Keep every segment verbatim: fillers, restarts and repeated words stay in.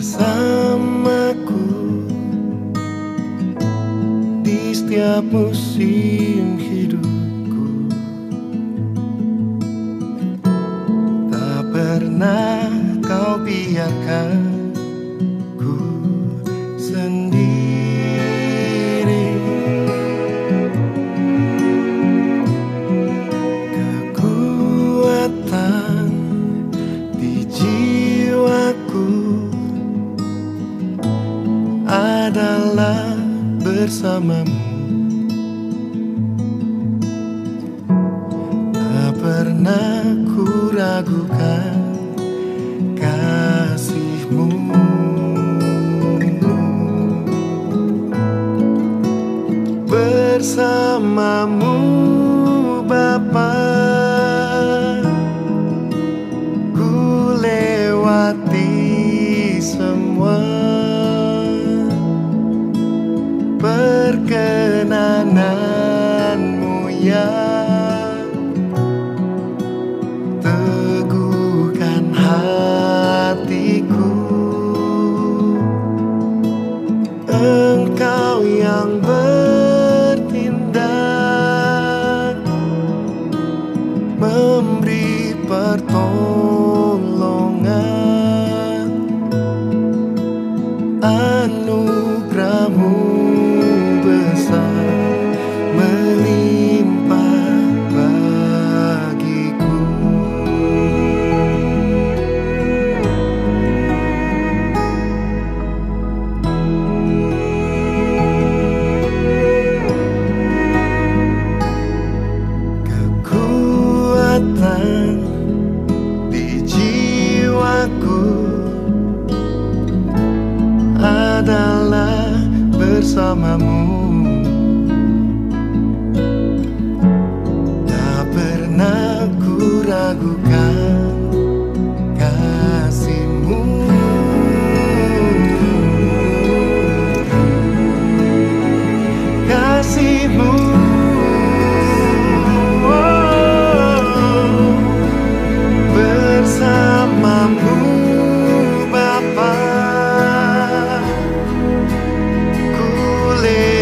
bersamaku di setiap musim hidupku. Tak pernah kau biarkan ku sendiri. Kekuatan di jiwaku adalah bersamamu. Tak pernah ku ragukan kasihmu. Bersamamu Bapa, ku lewati semua. Perkenananmu yang teguhkan hatiku. Engkau yang bertindak, memberi pertolongan. Anugerahmu adalah bersamamu. Tak pernah ku ragukan kasihmu. Kasihmu, oh, bersamamu. Bapa, ku lewati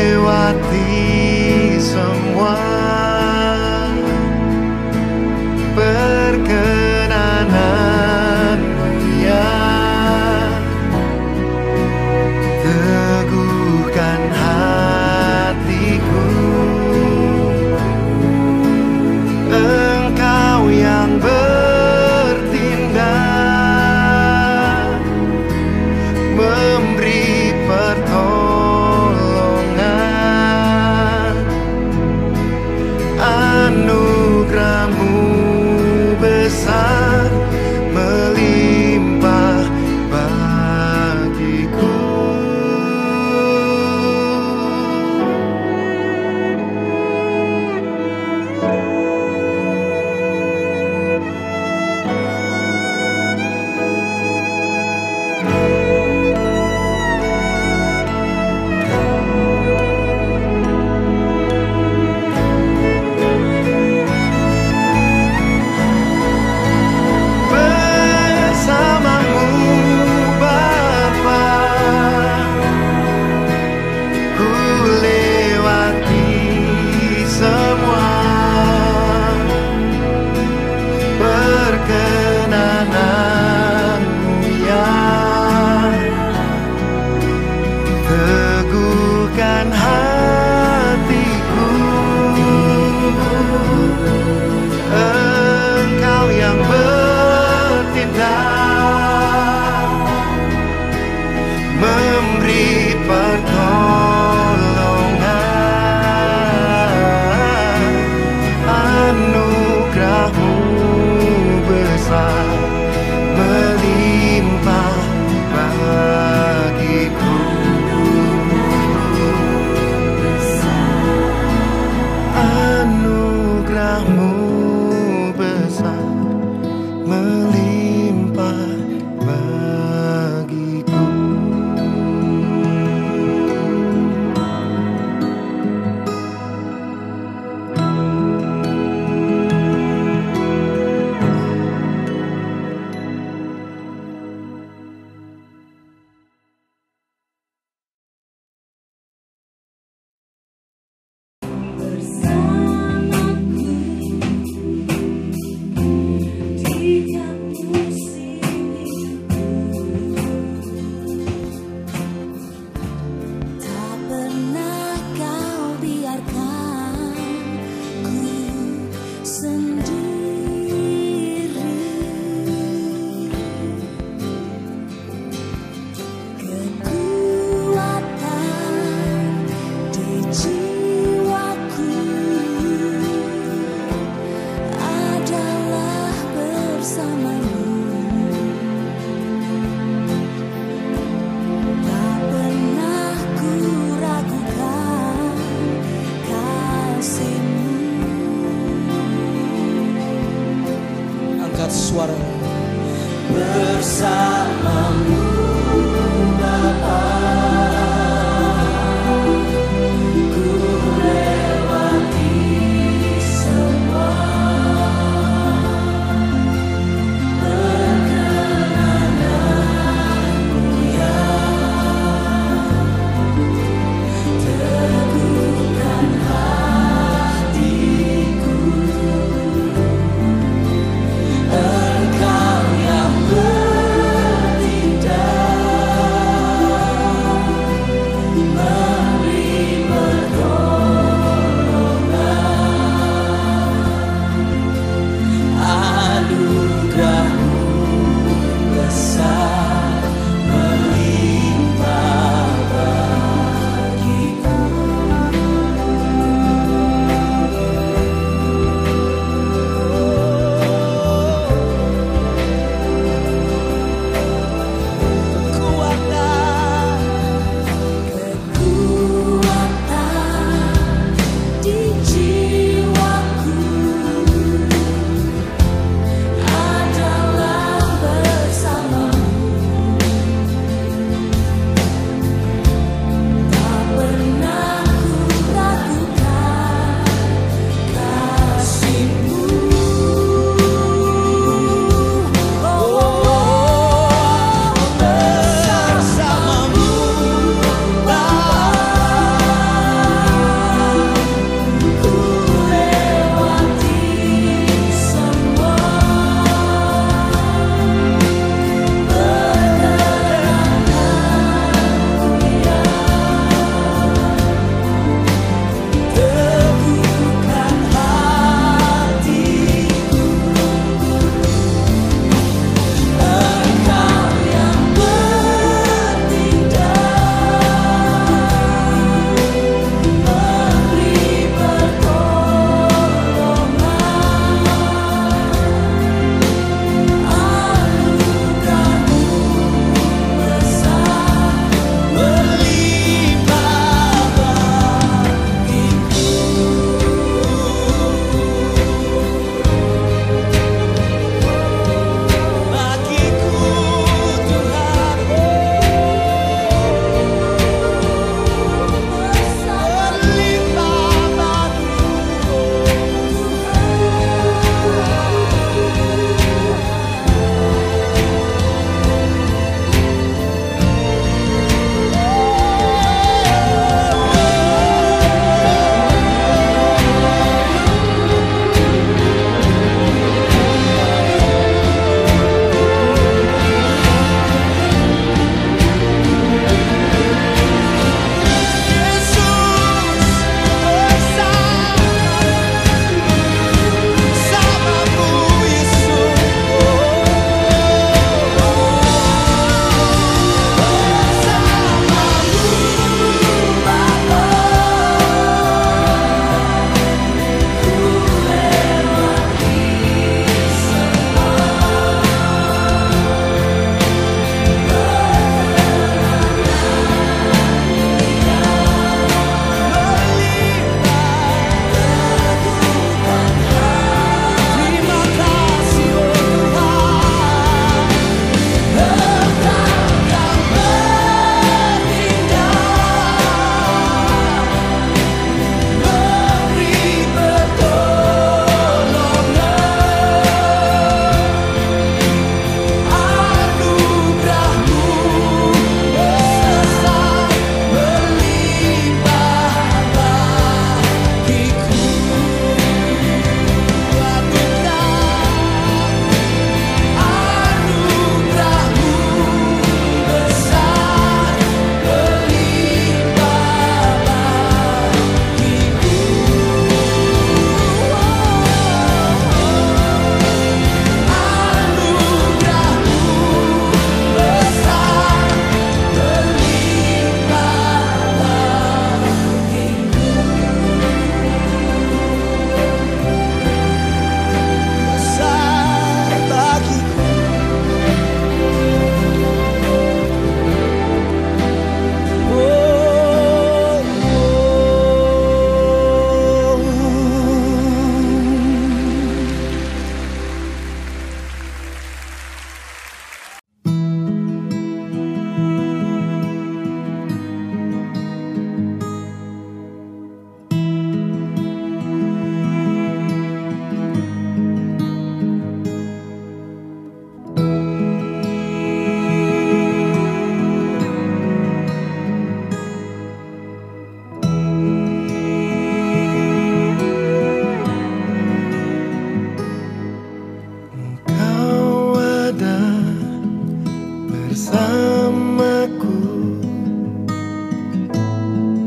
namaku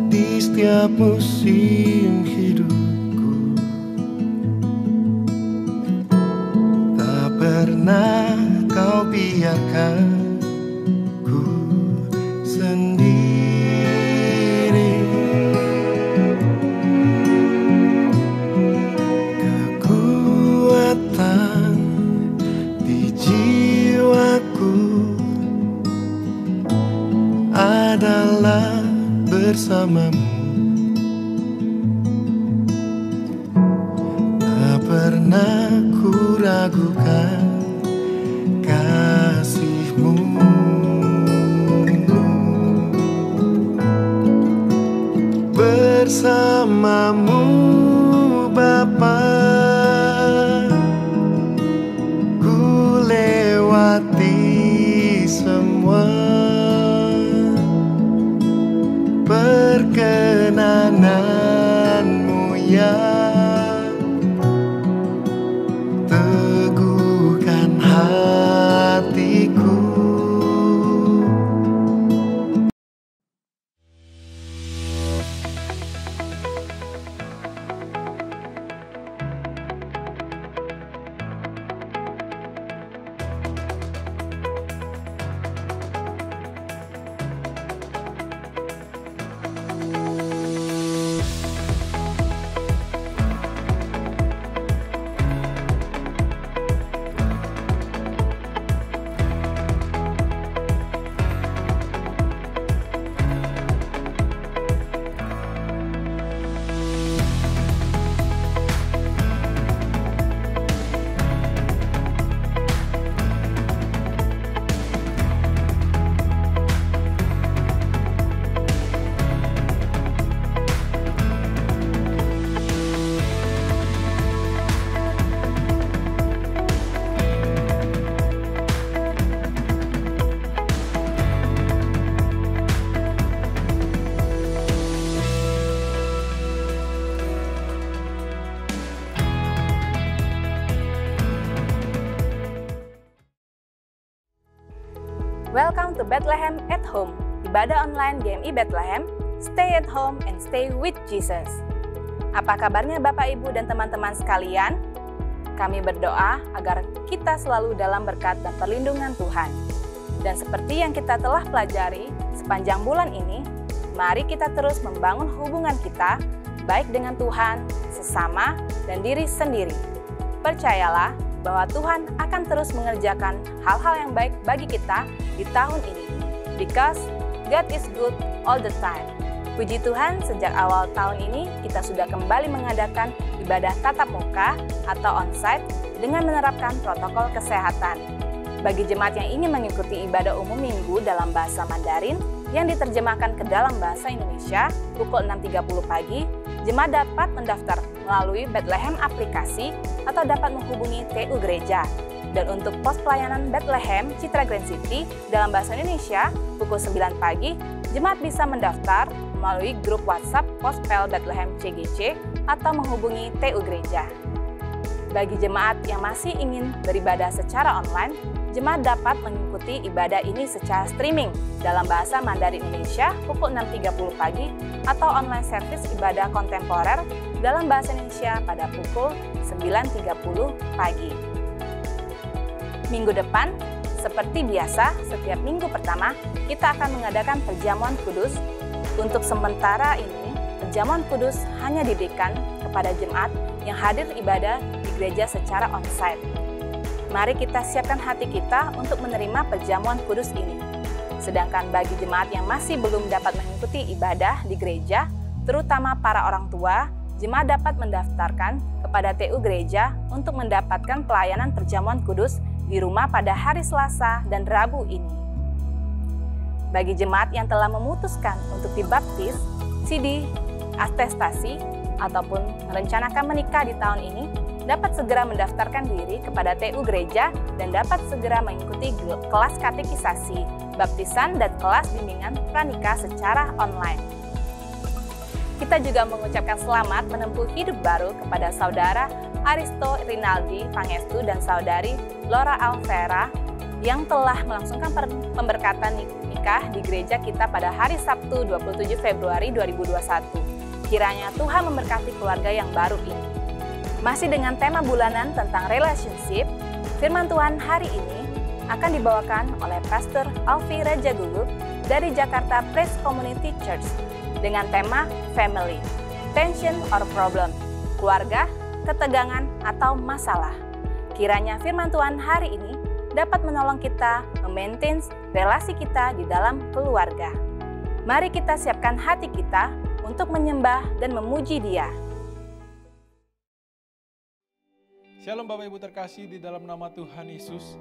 di setiap musim hidupku. Tak pernah kau biarkan ku sendiri. Kekuatan di jiwaku adalah bersamamu. Tak pernah ku ragukan kasihmu. Bersamamu Bapa, ku lewati semua. Perkenananmu yang teguhkan hatiku. Welcome to Bethlehem at Home, ibadah online G M I Bethlehem, stay at home and stay with Jesus. Apa kabarnya Bapak, Ibu, dan teman-teman sekalian? Kami berdoa agar kita selalu dalam berkat dan perlindungan Tuhan. Dan seperti yang kita telah pelajari sepanjang bulan ini, mari kita terus membangun hubungan kita, baik dengan Tuhan, sesama, dan diri sendiri. Percayalah, bahwa Tuhan akan terus mengerjakan hal-hal yang baik bagi kita di tahun ini. Because God is good all the time. Puji Tuhan, sejak awal tahun ini kita sudah kembali mengadakan ibadah tatap muka atau onsite dengan menerapkan protokol kesehatan. Bagi jemaat yang ingin mengikuti ibadah umum minggu dalam bahasa Mandarin yang diterjemahkan ke dalam bahasa Indonesia pukul enam tiga puluh pagi, jemaat dapat mendaftar melalui Bethlehem aplikasi atau dapat menghubungi T U Gereja. Dan untuk pos pelayanan Bethlehem Citra Grand City dalam bahasa Indonesia pukul sembilan pagi, jemaat bisa mendaftar melalui grup WhatsApp Pospel Bethlehem C G C atau menghubungi T U Gereja. Bagi jemaat yang masih ingin beribadah secara online, jemaat dapat mengikuti ibadah ini secara streaming dalam bahasa Mandarin Indonesia pukul enam tiga puluh pagi atau online service ibadah kontemporer dalam bahasa Indonesia pada pukul sembilan tiga puluh pagi. Minggu depan, seperti biasa, setiap minggu pertama kita akan mengadakan perjamuan kudus. Untuk sementara ini, perjamuan kudus hanya diberikan kepada jemaat yang hadir ibadah di gereja secara onsite. Mari kita siapkan hati kita untuk menerima perjamuan kudus ini. Sedangkan bagi jemaat yang masih belum dapat mengikuti ibadah di gereja, terutama para orang tua, jemaat dapat mendaftarkan kepada T U Gereja untuk mendapatkan pelayanan perjamuan kudus di rumah pada hari Selasa dan Rabu ini. Bagi jemaat yang telah memutuskan untuk dibaptis, C D, atestasi, ataupun merencanakan menikah di tahun ini, dapat segera mendaftarkan diri kepada T U Gereja dan dapat segera mengikuti kelas katekisasi, baptisan, dan kelas bimbingan pranikah secara online. Kita juga mengucapkan selamat menempuh hidup baru kepada saudara Aristo Rinaldi Pangestu dan saudari Lora Alfera yang telah melangsungkan pemberkatan nikah di gereja kita pada hari Sabtu dua puluh tujuh Februari dua ribu dua puluh satu. Kiranya Tuhan memberkati keluarga yang baru ini. Masih dengan tema bulanan tentang relationship, firman Tuhan hari ini akan dibawakan oleh Pastor Alvi Radjagukguk dari Jakarta Praise Community Church dengan tema Family, Tension or Problem, keluarga, ketegangan, atau masalah. Kiranya firman Tuhan hari ini dapat menolong kita memaintain relasi kita di dalam keluarga. Mari kita siapkan hati kita untuk menyembah dan memuji Dia. Shalom Bapak Ibu terkasih di dalam nama Tuhan Yesus.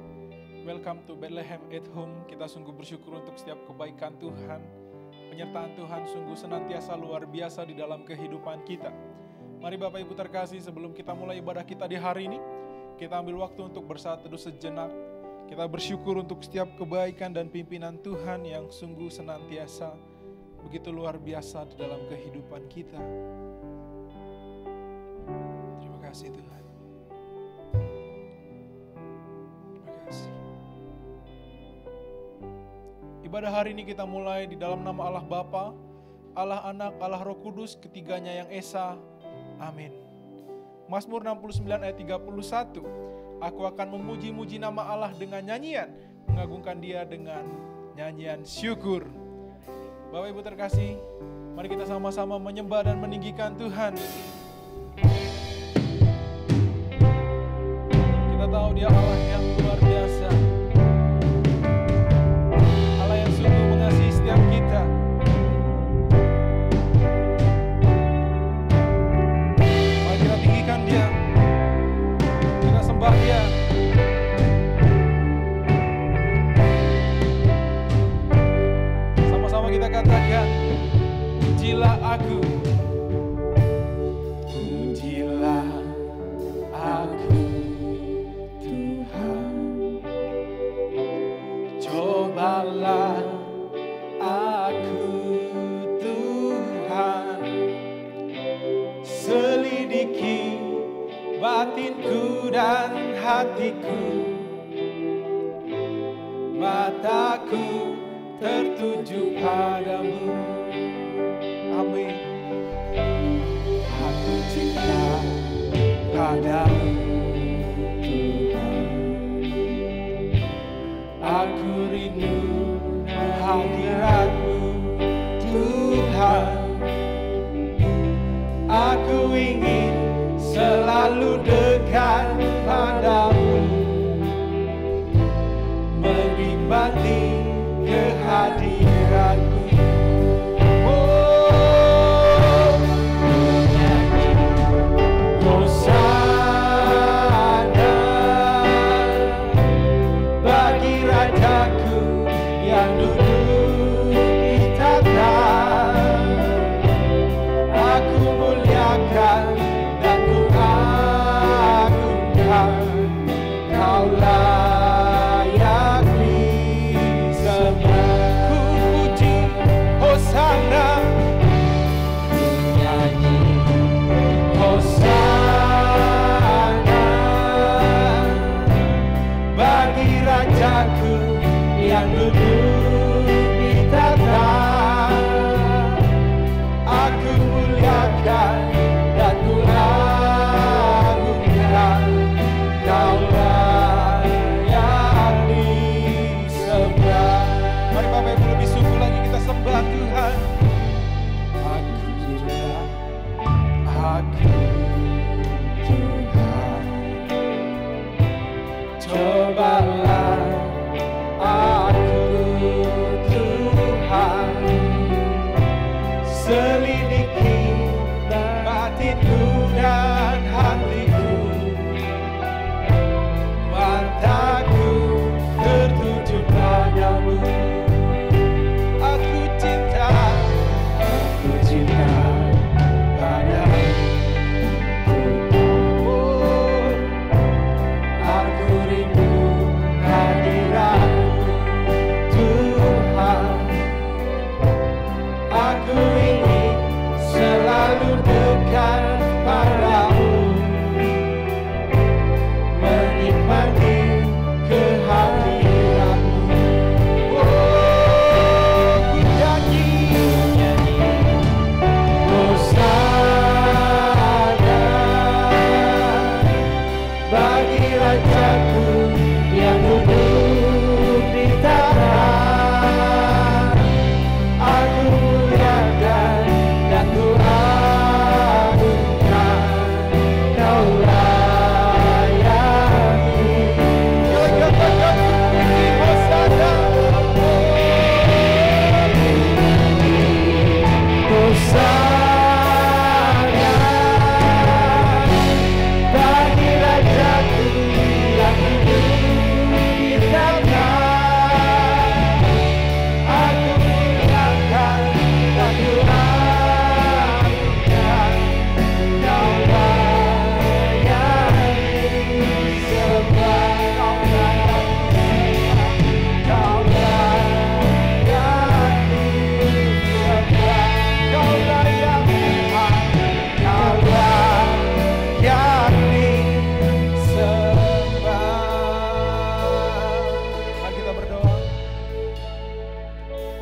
Welcome to Bethlehem at Home. Kita sungguh bersyukur untuk setiap kebaikan Tuhan. Penyertaan Tuhan sungguh senantiasa luar biasa di dalam kehidupan kita. Mari Bapak Ibu terkasih, sebelum kita mulai ibadah kita di hari ini, kita ambil waktu untuk bersaat teduh sejenak. Kita bersyukur untuk setiap kebaikan dan pimpinan Tuhan yang sungguh senantiasa begitu luar biasa di dalam kehidupan kita. Terima kasih Tuhan. Terima kasih. Ibadah hari ini kita mulai di dalam nama Allah Bapa, Allah Anak, Allah Roh Kudus, ketiganya yang Esa. Amin. Mazmur enam puluh sembilan ayat tiga puluh satu. Aku akan memuji-muji nama Allah dengan nyanyian, mengagungkan Dia dengan nyanyian syukur. Bapak Ibu terkasih, mari kita sama-sama menyembah dan meninggikan Tuhan. Kita tahu Dia Allah yang luar biasa, Allah yang sungguh mengasihi setiap kita. Mari kita tinggikan Dia. Bahaya. Sama-sama kita katakan, pujilah aku, pujilah aku Tuhan, cobalah aku Tuhan, selidiki batinku dan hatiku, mataku tertuju padamu. Amin. Aku cinta padamu Tuhan, aku rindu hadiratmu Tuhan, aku ingin selalu dekat padamu, menikmati kehadiranmu. Aku cinta, aku cinta padamu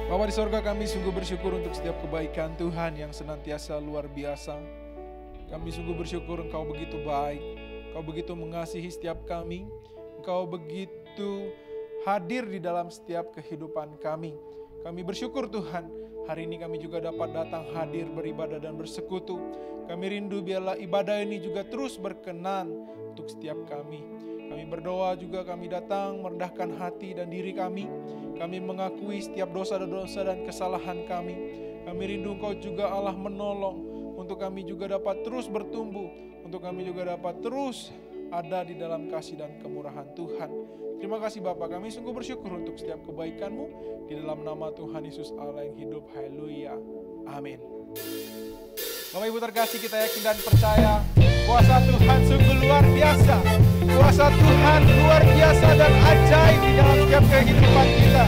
Bapa di sorga, kami sungguh bersyukur untuk setiap kebaikan Tuhan yang senantiasa luar biasa. Kami sungguh bersyukur Engkau begitu baik, Engkau begitu mengasihi setiap kami, Engkau begitu hadir di dalam setiap kehidupan kami. Kami bersyukur Tuhan, hari ini kami juga dapat datang hadir beribadah dan bersekutu. Kami rindu biarlah ibadah ini juga terus berkenan untuk setiap kami. Kami berdoa juga kami datang merendahkan hati dan diri kami. Kami mengakui setiap dosa-dosa dan kesalahan kami. Kami rindu Engkau juga Allah menolong untuk kami juga dapat terus bertumbuh. Untuk kami juga dapat terus ada di dalam kasih dan kemurahan Tuhan. Terima kasih Bapa, kami sungguh bersyukur untuk setiap kebaikan-Mu. Di dalam nama Tuhan Yesus Allah yang hidup. Haleluya. Amin. Bapak Ibu terkasih, kita yakin dan percaya kuasa Tuhan sungguh luar biasa. Kuasa Tuhan luar biasa dan ajaib di dalam setiap kehidupan kita.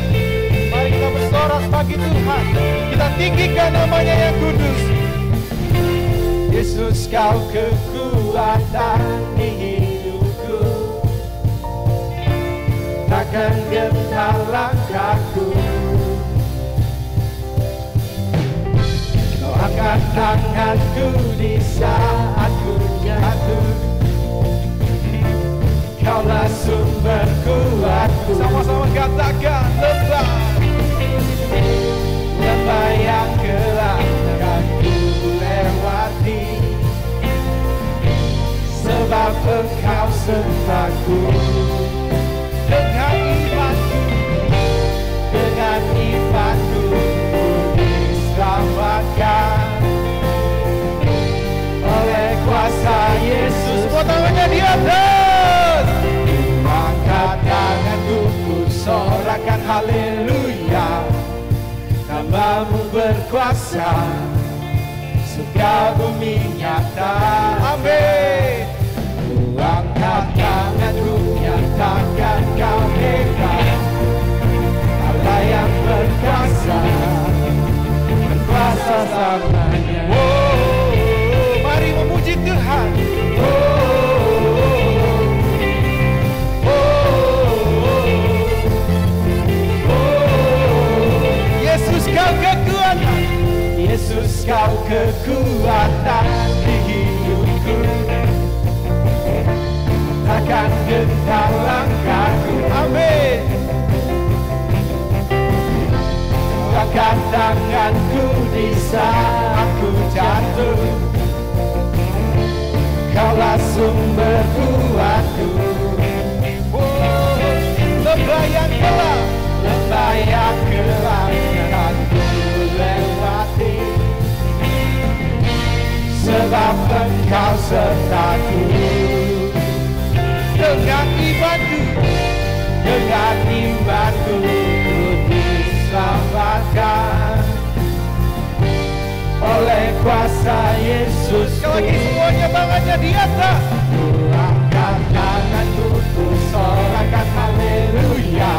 Mari kita bersorak bagi Tuhan. Kita tinggikan namanya yang kudus. Yesus, Kau kekuatan di hidupku. Takkan gentar langkahku. Kau angkat tanganku di saat ku jatuh. Kaulah sumber kuatku. Sama-sama katakan lebah, lebah yang gelap akan ku lewati, sebab Engkau sertaku. Dengan imanku, dengan imanku ku diselamatkan oleh kuasa Yesus. Semua tangannya di atas. Maka tanganku ku sorakan haleluya. Namamu berkuasa, surga bumi nyata. Amin. Ku angkat tanganku, nyatakan Kau hebat. Allah yang berkuasa, berkuasa selamanya. Oh, mari memuji Tuhan. Oh, Kau kekuatan, Yesus, Kau kekuatan di hidupku. Takkan gentar langkahku. Amin. Takkan tanganku di saat ku jatuh. Kaulah sumber kuatku. Oh, lembah yang gelap, lembah yang gelap. Sebab Engkau sertaku. Dengan imanku, dengan imanku ku diselamatkan oleh kuasa Yesus. Lagi semuanya bangannya di atas. Ku angkat tanganku, ku sorakan haleluya.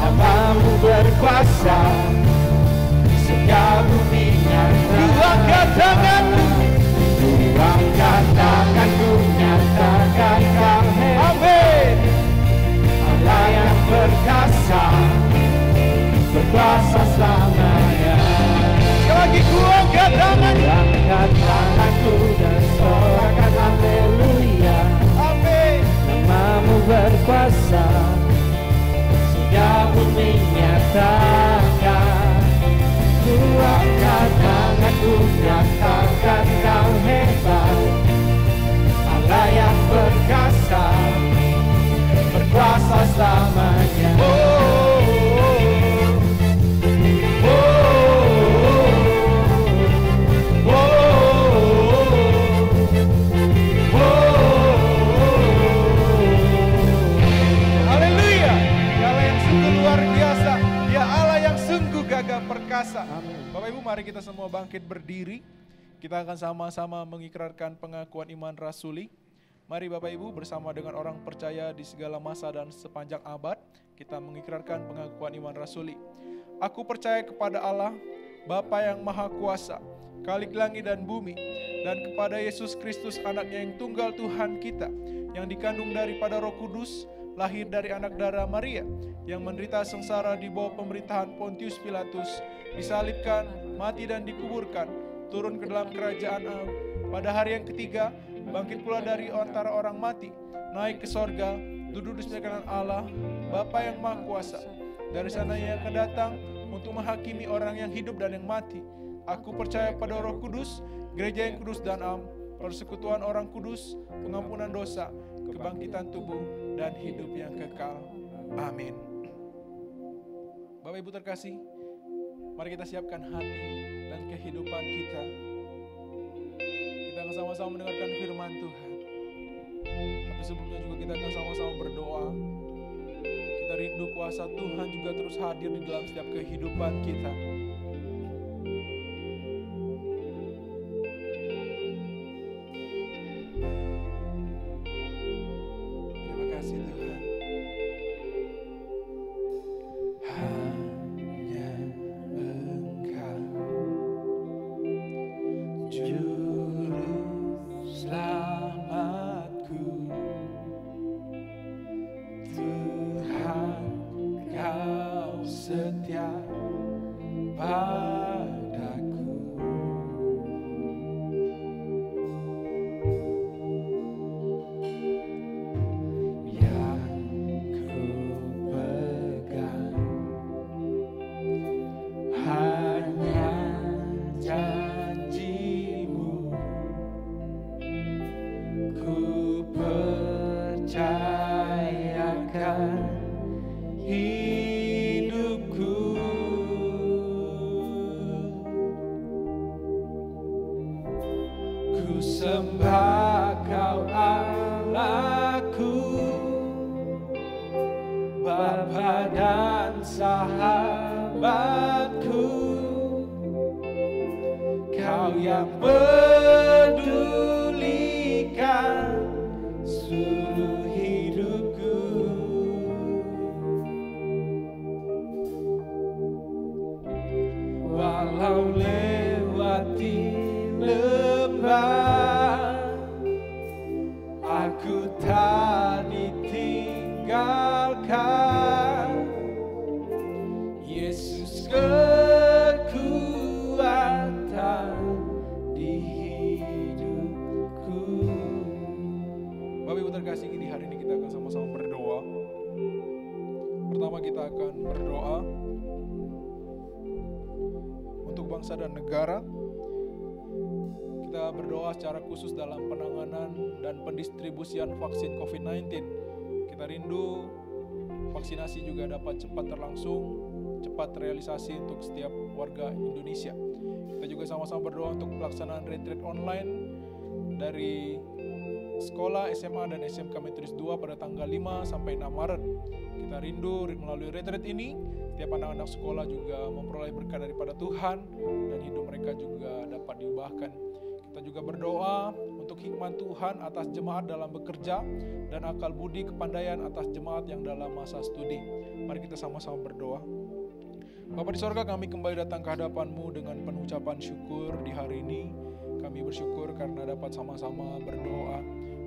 Namamu berkuasa, segala bumi nyata. Angkat tanganku, angkat tanganku, nyatakan Kau hebat. Allah yang berkuasa, berkuasa selamanya. Sekali lagi, ku angkat tanganku, angkat tanganku dan sorakan haleluya. Amin. Namamu berkuasa, segala bumi nyatakan. Ku angkat tanganku, nyatakan Kau hebat. Allah yang berkuasa, berkuasa selamanya. Oh, oh, oh, oh, oh. Haleluya! Dia Allah yang sungguh luar biasa. Dia Allah yang sungguh gagah perkasa. Bapak Ibu, mari kita semua bangkit berdiri. Kita akan sama-sama mengikrarkan pengakuan iman rasuli. Mari Bapak Ibu bersama dengan orang percaya di segala masa dan sepanjang abad, kita mengikrarkan pengakuan iman rasuli. Aku percaya kepada Allah, Bapa yang Maha Kuasa, Khalik langit dan bumi, dan kepada Yesus Kristus, Anak-Nya yang tunggal Tuhan kita, yang dikandung daripada Roh Kudus, lahir dari anak darah Maria, yang menderita sengsara di bawah pemerintahan Pontius Pilatus, disalibkan, mati dan dikuburkan, turun ke dalam kerajaan Allah. Pada hari yang ketiga, bangkit pula dari antara orang mati, naik ke sorga, duduk di sebelah kanan Allah, Bapa yang Maha Kuasa. Dari sana Ia akan datang untuk menghakimi orang yang hidup dan yang mati. Aku percaya pada Roh Kudus, Gereja yang kudus dan am, persekutuan orang kudus, pengampunan dosa, kebangkitan tubuh, dan hidup yang kekal. Amin. Bapak Ibu terkasih, mari kita siapkan hati dan kehidupan kita. Kita akan sama-sama mendengarkan firman Tuhan. Tapi sebelumnya juga kita akan sama-sama berdoa. Kita rindu kuasa Tuhan juga terus hadir di dalam setiap kehidupan kita. Vaksin covid sembilan belas. Kita rindu vaksinasi juga dapat cepat terlangsung, cepat terrealisasi untuk setiap warga Indonesia. Kita juga sama-sama berdoa untuk pelaksanaan retreat online dari sekolah S M A dan S M K Metodis dua pada tanggal lima sampai enam Maret. Kita rindu melalui retreat ini setiap anak-anak sekolah juga memperoleh berkat daripada Tuhan dan hidup mereka juga dapat diubahkan. Kita juga berdoa untuk hikmat Tuhan atas jemaat dalam bekerja dan akal budi kepandaian atas jemaat yang dalam masa studi. Mari kita sama-sama berdoa. Bapa di sorga, kami kembali datang ke hadapan-Mu dengan penuh ucapan syukur di hari ini. Kami bersyukur karena dapat sama-sama berdoa.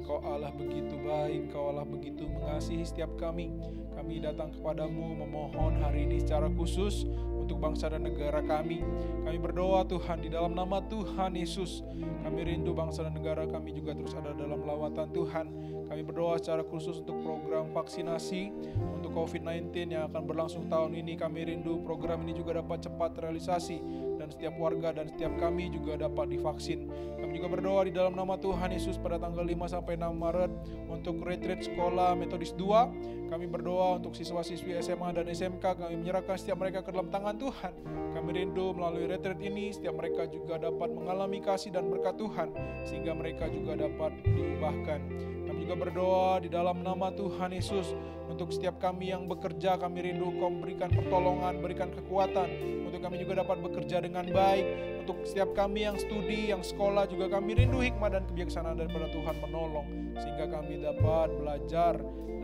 Kau Allah begitu baik, Kau Allah begitu mengasihi setiap kami. Kami datang kepadamu memohon hari ini secara khusus untuk bangsa dan negara kami. Kami berdoa Tuhan di dalam nama Tuhan Yesus. Kami rindu bangsa dan negara kami juga terus ada dalam lawatan Tuhan. Kami berdoa secara khusus untuk program vaksinasi untuk covid sembilan belas yang akan berlangsung tahun ini. Kami rindu program ini juga dapat cepat terrealisasi dan setiap warga dan setiap kami juga dapat divaksin. Kami juga berdoa di dalam nama Tuhan Yesus pada tanggal lima sampai enam Maret untuk retreat sekolah Metodis dua. Kami berdoa untuk siswa-siswi S M A dan S M K, kami menyerahkan setiap mereka ke dalam tangan Tuhan. Kami rindu melalui retreat ini setiap mereka juga dapat mengalami kasih dan berkat Tuhan sehingga mereka juga dapat diubahkan. Kami juga berdoa di dalam nama Tuhan Yesus untuk setiap kami yang bekerja, kami rindu Kau berikan pertolongan, berikan kekuatan untuk kami juga dapat bekerja dengan baik. Untuk setiap kami yang studi, yang sekolah juga kami rindu hikmat dan kebijaksanaan daripada Tuhan menolong sehingga kami dapat belajar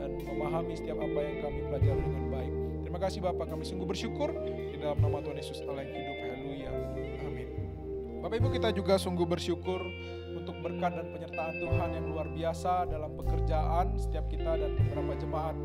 dan memahami setiap apa yang kami pelajari dengan baik. Terima kasih Bapak, kami sungguh bersyukur di dalam nama Tuhan Yesus Allah yang hidup. Haleluya. Amin. Bapak Ibu, kita juga sungguh bersyukur untuk berkat dan penyertaan Tuhan yang luar biasa dalam pekerjaan setiap kita dan beberapa jemaat.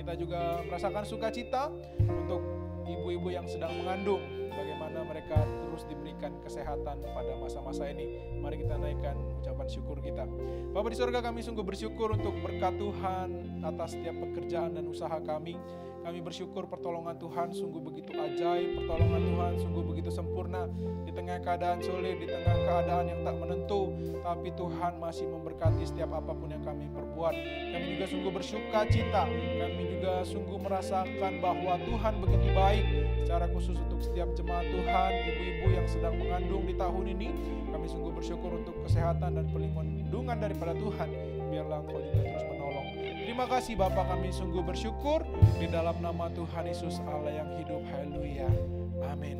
Kita juga merasakan sukacita untuk ibu-ibu yang sedang mengandung, bagaimana mereka terus diberikan kesehatan pada masa-masa ini. Mari kita naikkan ucapan syukur kita. Bapa di surga, kami sungguh bersyukur untuk berkat Tuhan atas setiap pekerjaan dan usaha kami. Kami bersyukur pertolongan Tuhan sungguh begitu ajaib, pertolongan Tuhan sungguh begitu sempurna. Di tengah keadaan sulit, di tengah keadaan yang tak menentu, tapi Tuhan masih memberkati setiap apapun yang kami perbuat. Kami juga sungguh bersukacita, kami juga sungguh merasakan bahwa Tuhan begitu baik, secara khusus untuk setiap jemaat Tuhan, ibu-ibu yang sedang mengandung di tahun ini. Kami sungguh bersyukur untuk kesehatan dan perlindungan daripada Tuhan, biarlah Engkau juga terus menolong. Terima kasih Bapa, kami sungguh bersyukur di dalam nama Tuhan Yesus Allah yang hidup. Haleluya. Amin.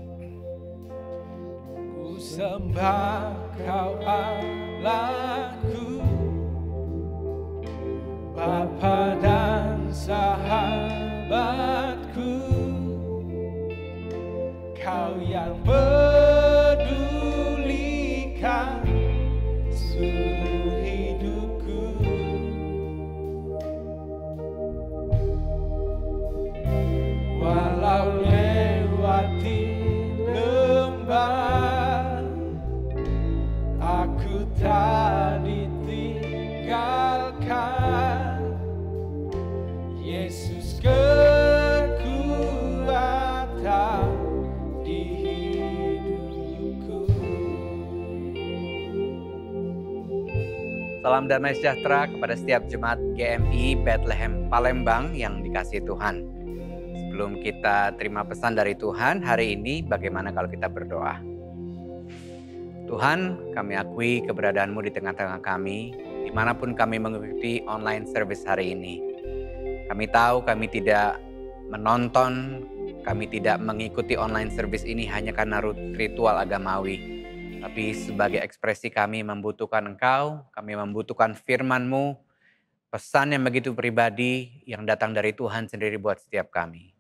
Ku sembah Kau Allahku, Bapa dan sahabatku, Kau yang pedulikan seluruh hidupku. Walau lewati lembah, aku tak ditinggalkan. Yesus kekuatan di hidupku. Salam damai sejahtera kepada setiap jemaat G M I Bethlehem Palembang yang dikasihi Tuhan. Sebelum kita terima pesan dari Tuhan hari ini, bagaimana kalau kita berdoa? Tuhan, kami akui keberadaanmu di tengah-tengah kami, dimanapun kami mengikuti online service hari ini. Kami tahu kami tidak menonton, kami tidak mengikuti online service ini hanya karena ritual agamawi. Tapi sebagai ekspresi kami membutuhkan Engkau, kami membutuhkan firman-Mu, pesan yang begitu pribadi yang datang dari Tuhan sendiri buat setiap kami.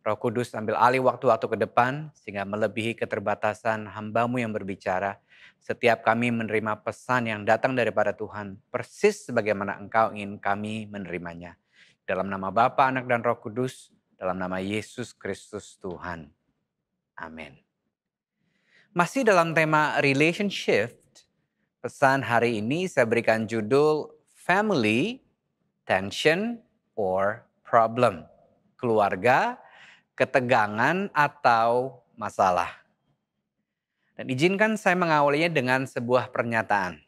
Roh Kudus ambil alih waktu-waktu ke depan sehingga melebihi keterbatasan hamba-Mu yang berbicara. Setiap kami menerima pesan yang datang daripada Tuhan persis sebagaimana Engkau ingin kami menerimanya. Dalam nama Bapa, Anak, dan Roh Kudus, dalam nama Yesus Kristus Tuhan. Amin. Masih dalam tema relationship, pesan hari ini saya berikan judul Family, Tension, or Problem. Keluarga, ketegangan, atau masalah. Dan izinkan saya mengawalinya dengan sebuah pernyataan.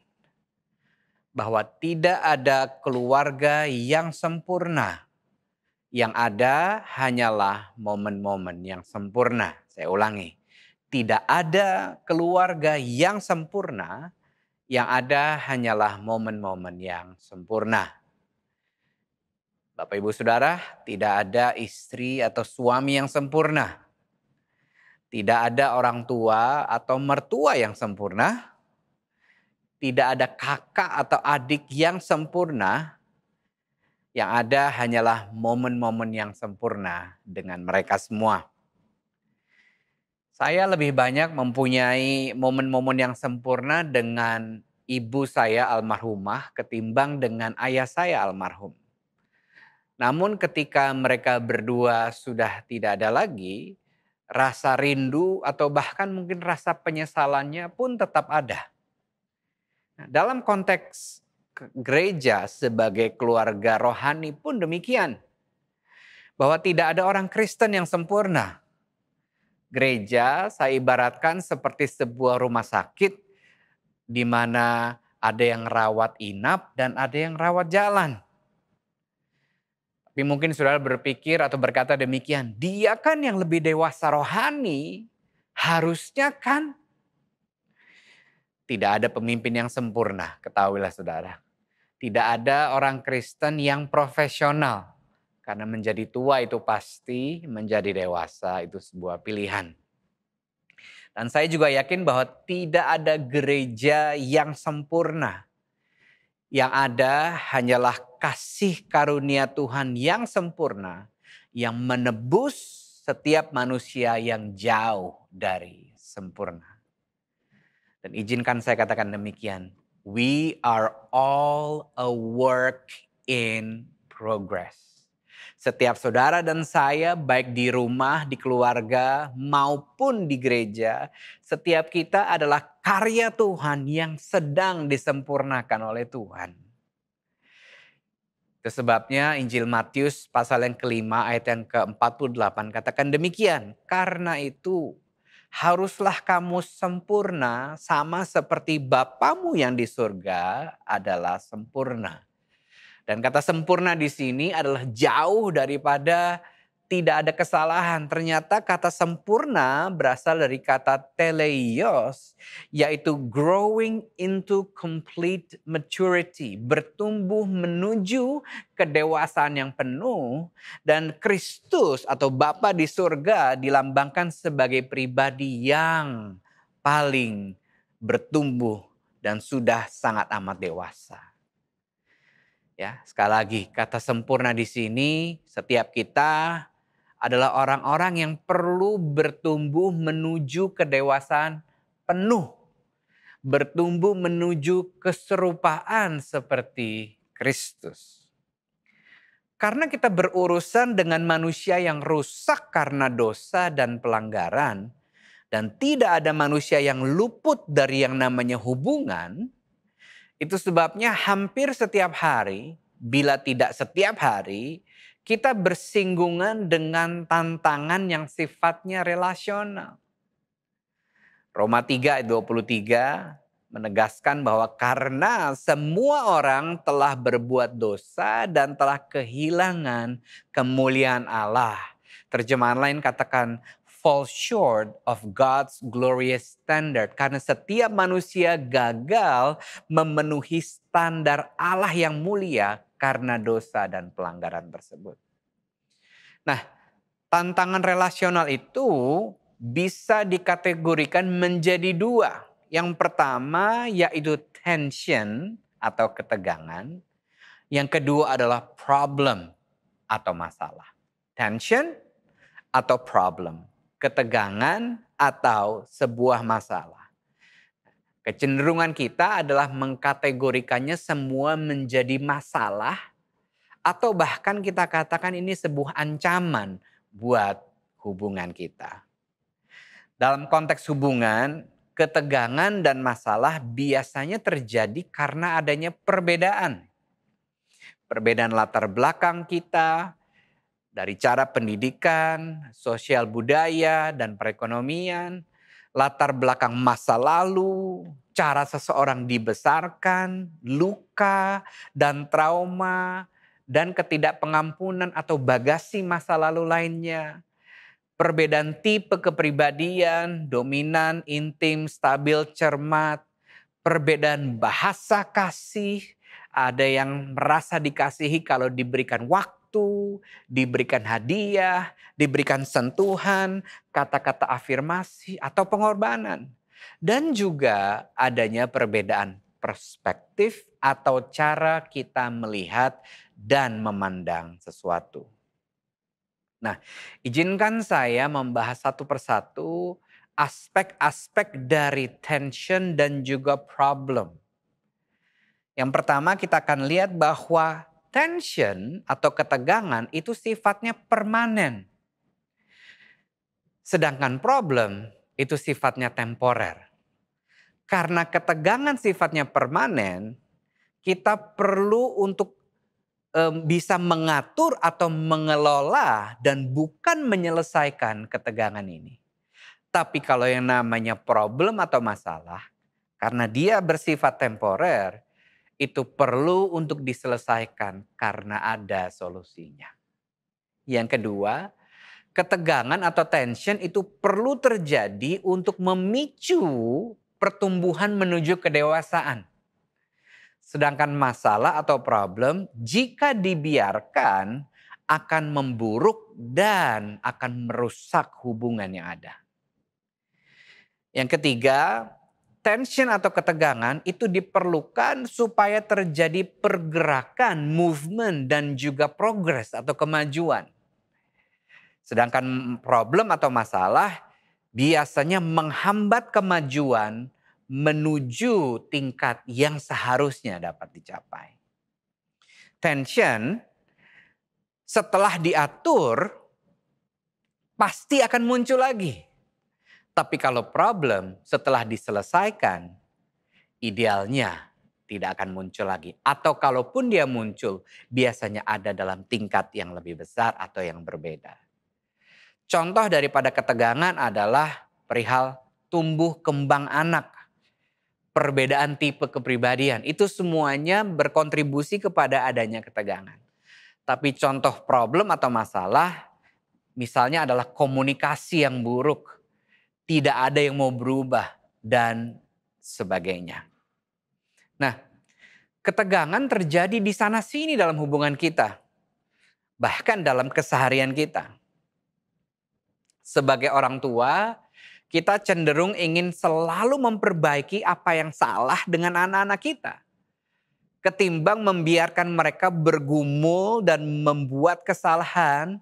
Bahwa tidak ada keluarga yang sempurna. Yang ada hanyalah momen-momen yang sempurna. Saya ulangi. Tidak ada keluarga yang sempurna. Yang ada hanyalah momen-momen yang sempurna. Bapak, Ibu, Saudara, tidak ada istri atau suami yang sempurna. Tidak ada orang tua atau mertua yang sempurna. Tidak ada kakak atau adik yang sempurna. Yang ada hanyalah momen-momen yang sempurna dengan mereka semua. Saya lebih banyak mempunyai momen-momen yang sempurna dengan ibu saya almarhumah ketimbang dengan ayah saya almarhum. Namun ketika mereka berdua sudah tidak ada lagi, rasa rindu atau bahkan mungkin rasa penyesalannya pun tetap ada. Dalam konteks gereja sebagai keluarga rohani pun demikian. Bahwa tidak ada orang Kristen yang sempurna. Gereja saya ibaratkan seperti sebuah rumah sakit di mana ada yang rawat inap dan ada yang rawat jalan. Tapi mungkin saudara berpikir atau berkata demikian, dia kan yang lebih dewasa rohani, harusnya kan. Tidak ada pemimpin yang sempurna, ketahuilah saudara. Tidak ada orang Kristen yang profesional. Karena menjadi tua itu pasti, menjadi dewasa itu sebuah pilihan. Dan saya juga yakin bahwa tidak ada gereja yang sempurna. Yang ada hanyalah kasih karunia Tuhan yang sempurna, yang menebus setiap manusia yang jauh dari sempurna. Dan izinkan saya katakan demikian, we are all a work in progress. Setiap saudara dan saya, baik di rumah, di keluarga, maupun di gereja, setiap kita adalah karya Tuhan yang sedang disempurnakan oleh Tuhan. Itu sebabnya Injil Matius pasal yang kelima ayat yang ke empat puluh delapan katakan demikian. Karena itu haruslah kamu sempurna sama seperti Bapamu yang di surga adalah sempurna. Dan kata sempurna di sini adalah jauh daripada tidak ada kesalahan. Ternyata kata sempurna berasal dari kata teleios, yaitu growing into complete maturity. Bertumbuh menuju kedewasaan yang penuh. Dan Kristus atau Bapa di surga dilambangkan sebagai pribadi yang paling bertumbuh dan sudah sangat amat dewasa. Ya, sekali lagi kata sempurna di sini setiap kita adalah orang-orang yang perlu bertumbuh menuju kedewasaan penuh. Bertumbuh menuju keserupaan seperti Kristus. Karena kita berurusan dengan manusia yang rusak karena dosa dan pelanggaran. Dan tidak ada manusia yang luput dari yang namanya hubungan. Itu sebabnya hampir setiap hari, bila tidak setiap hari, kita bersinggungan dengan tantangan yang sifatnya relasional. Roma tiga ayat dua puluh tiga menegaskan bahwa karena semua orang telah berbuat dosa dan telah kehilangan kemuliaan Allah. Terjemahan lain katakan, fall short of God's glorious standard. Karena setiap manusia gagal memenuhi standar Allah yang mulia karena dosa dan pelanggaran tersebut. Nah, tantangan relasional itu bisa dikategorikan menjadi dua. Yang pertama yaitu tension atau ketegangan. Yang kedua adalah problem atau masalah. Tension atau problem. Ketegangan atau sebuah masalah. Kecenderungan kita adalah mengkategorikannya semua menjadi masalah atau bahkan kita katakan ini sebuah ancaman buat hubungan kita. Dalam konteks hubungan, ketegangan dan masalah biasanya terjadi karena adanya perbedaan. Perbedaan latar belakang kita, dari cara pendidikan, sosial budaya, dan perekonomian, latar belakang masa lalu, cara seseorang dibesarkan, luka dan trauma, dan ketidakpengampunan atau bagasi masa lalu lainnya. Perbedaan tipe kepribadian, dominan, intim, stabil, cermat, perbedaan bahasa kasih, ada yang merasa dikasihi kalau diberikan waktu, diberikan hadiah, diberikan sentuhan, kata-kata afirmasi atau pengorbanan. Dan juga adanya perbedaan perspektif atau cara kita melihat dan memandang sesuatu. Nah, izinkan saya membahas satu persatu aspek-aspek dari tension dan juga problem. Yang pertama kita akan lihat bahwa tension atau ketegangan itu sifatnya permanen. Sedangkan problem itu sifatnya temporer. Karena ketegangan sifatnya permanen, kita perlu untuk e, bisa mengatur atau mengelola dan bukan menyelesaikan ketegangan ini. Tapi kalau yang namanya problem atau masalah, karena dia bersifat temporer, itu perlu untuk diselesaikan karena ada solusinya. Yang kedua, ketegangan atau tension itu perlu terjadi untuk memicu pertumbuhan menuju kedewasaan. Sedangkan masalah atau problem jika dibiarkan akan memburuk dan akan merusak hubungan yang ada. Yang ketiga, tension atau ketegangan itu diperlukan supaya terjadi pergerakan, movement, dan juga progres atau kemajuan. Sedangkan problem atau masalah biasanya menghambat kemajuan menuju tingkat yang seharusnya dapat dicapai. Tension setelah diatur pasti akan muncul lagi. Tapi kalau problem setelah diselesaikan, idealnya tidak akan muncul lagi. Atau kalaupun dia muncul, biasanya ada dalam tingkat yang lebih besar atau yang berbeda. Contoh daripada ketegangan adalah perihal tumbuh kembang anak. Perbedaan tipe kepribadian, itu semuanya berkontribusi kepada adanya ketegangan. Tapi contoh problem atau masalah misalnya adalah komunikasi yang buruk. Tidak ada yang mau berubah dan sebagainya. Nah, ketegangan terjadi di sana sini dalam hubungan kita. Bahkan dalam keseharian kita. Sebagai orang tua, kita cenderung ingin selalu memperbaiki apa yang salah dengan anak-anak kita. Ketimbang membiarkan mereka bergumul dan membuat kesalahan.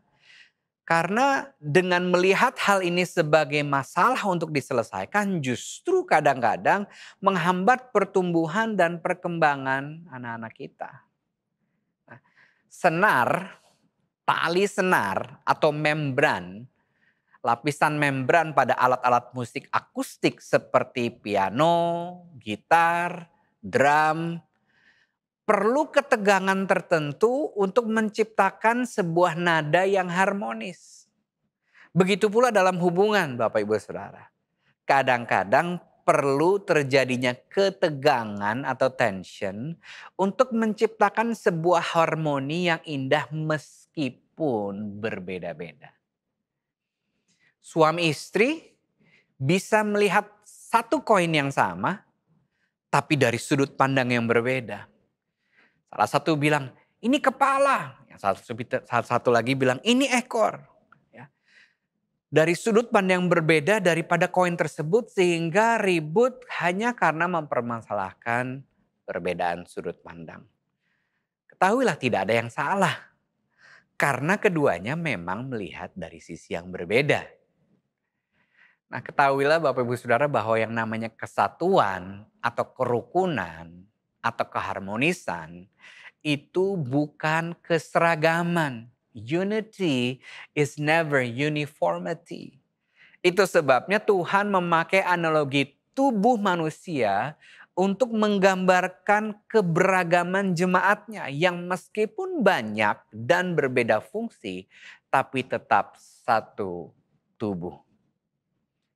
Karena dengan melihat hal ini sebagai masalah untuk diselesaikan, justru kadang-kadang menghambat pertumbuhan dan perkembangan anak-anak kita. Senar, tali senar atau membran, lapisan membran pada alat-alat musik akustik seperti piano, gitar, drum, perlu ketegangan tertentu untuk menciptakan sebuah nada yang harmonis. Begitu pula dalam hubungan, Bapak Ibu Saudara. Kadang-kadang perlu terjadinya ketegangan atau tension untuk menciptakan sebuah harmoni yang indah meskipun berbeda-beda. Suami istri bisa melihat satu koin yang sama, tapi dari sudut pandang yang berbeda. Salah satu bilang, ini kepala. Yang satu, salah satu lagi bilang, ini ekor. Ya. Dari sudut pandang yang berbeda daripada koin tersebut, sehingga ribut hanya karena mempermasalahkan perbedaan sudut pandang. Ketahuilah tidak ada yang salah. Karena keduanya memang melihat dari sisi yang berbeda. Nah, ketahuilah Bapak Ibu Saudara bahwa yang namanya kesatuan atau kerukunan atau keharmonisan itu bukan keseragaman. Unity is never uniformity. Itu sebabnya Tuhan memakai analogi tubuh manusia untuk menggambarkan keberagaman jemaatnya yang meskipun banyak dan berbeda fungsi tapi tetap satu tubuh.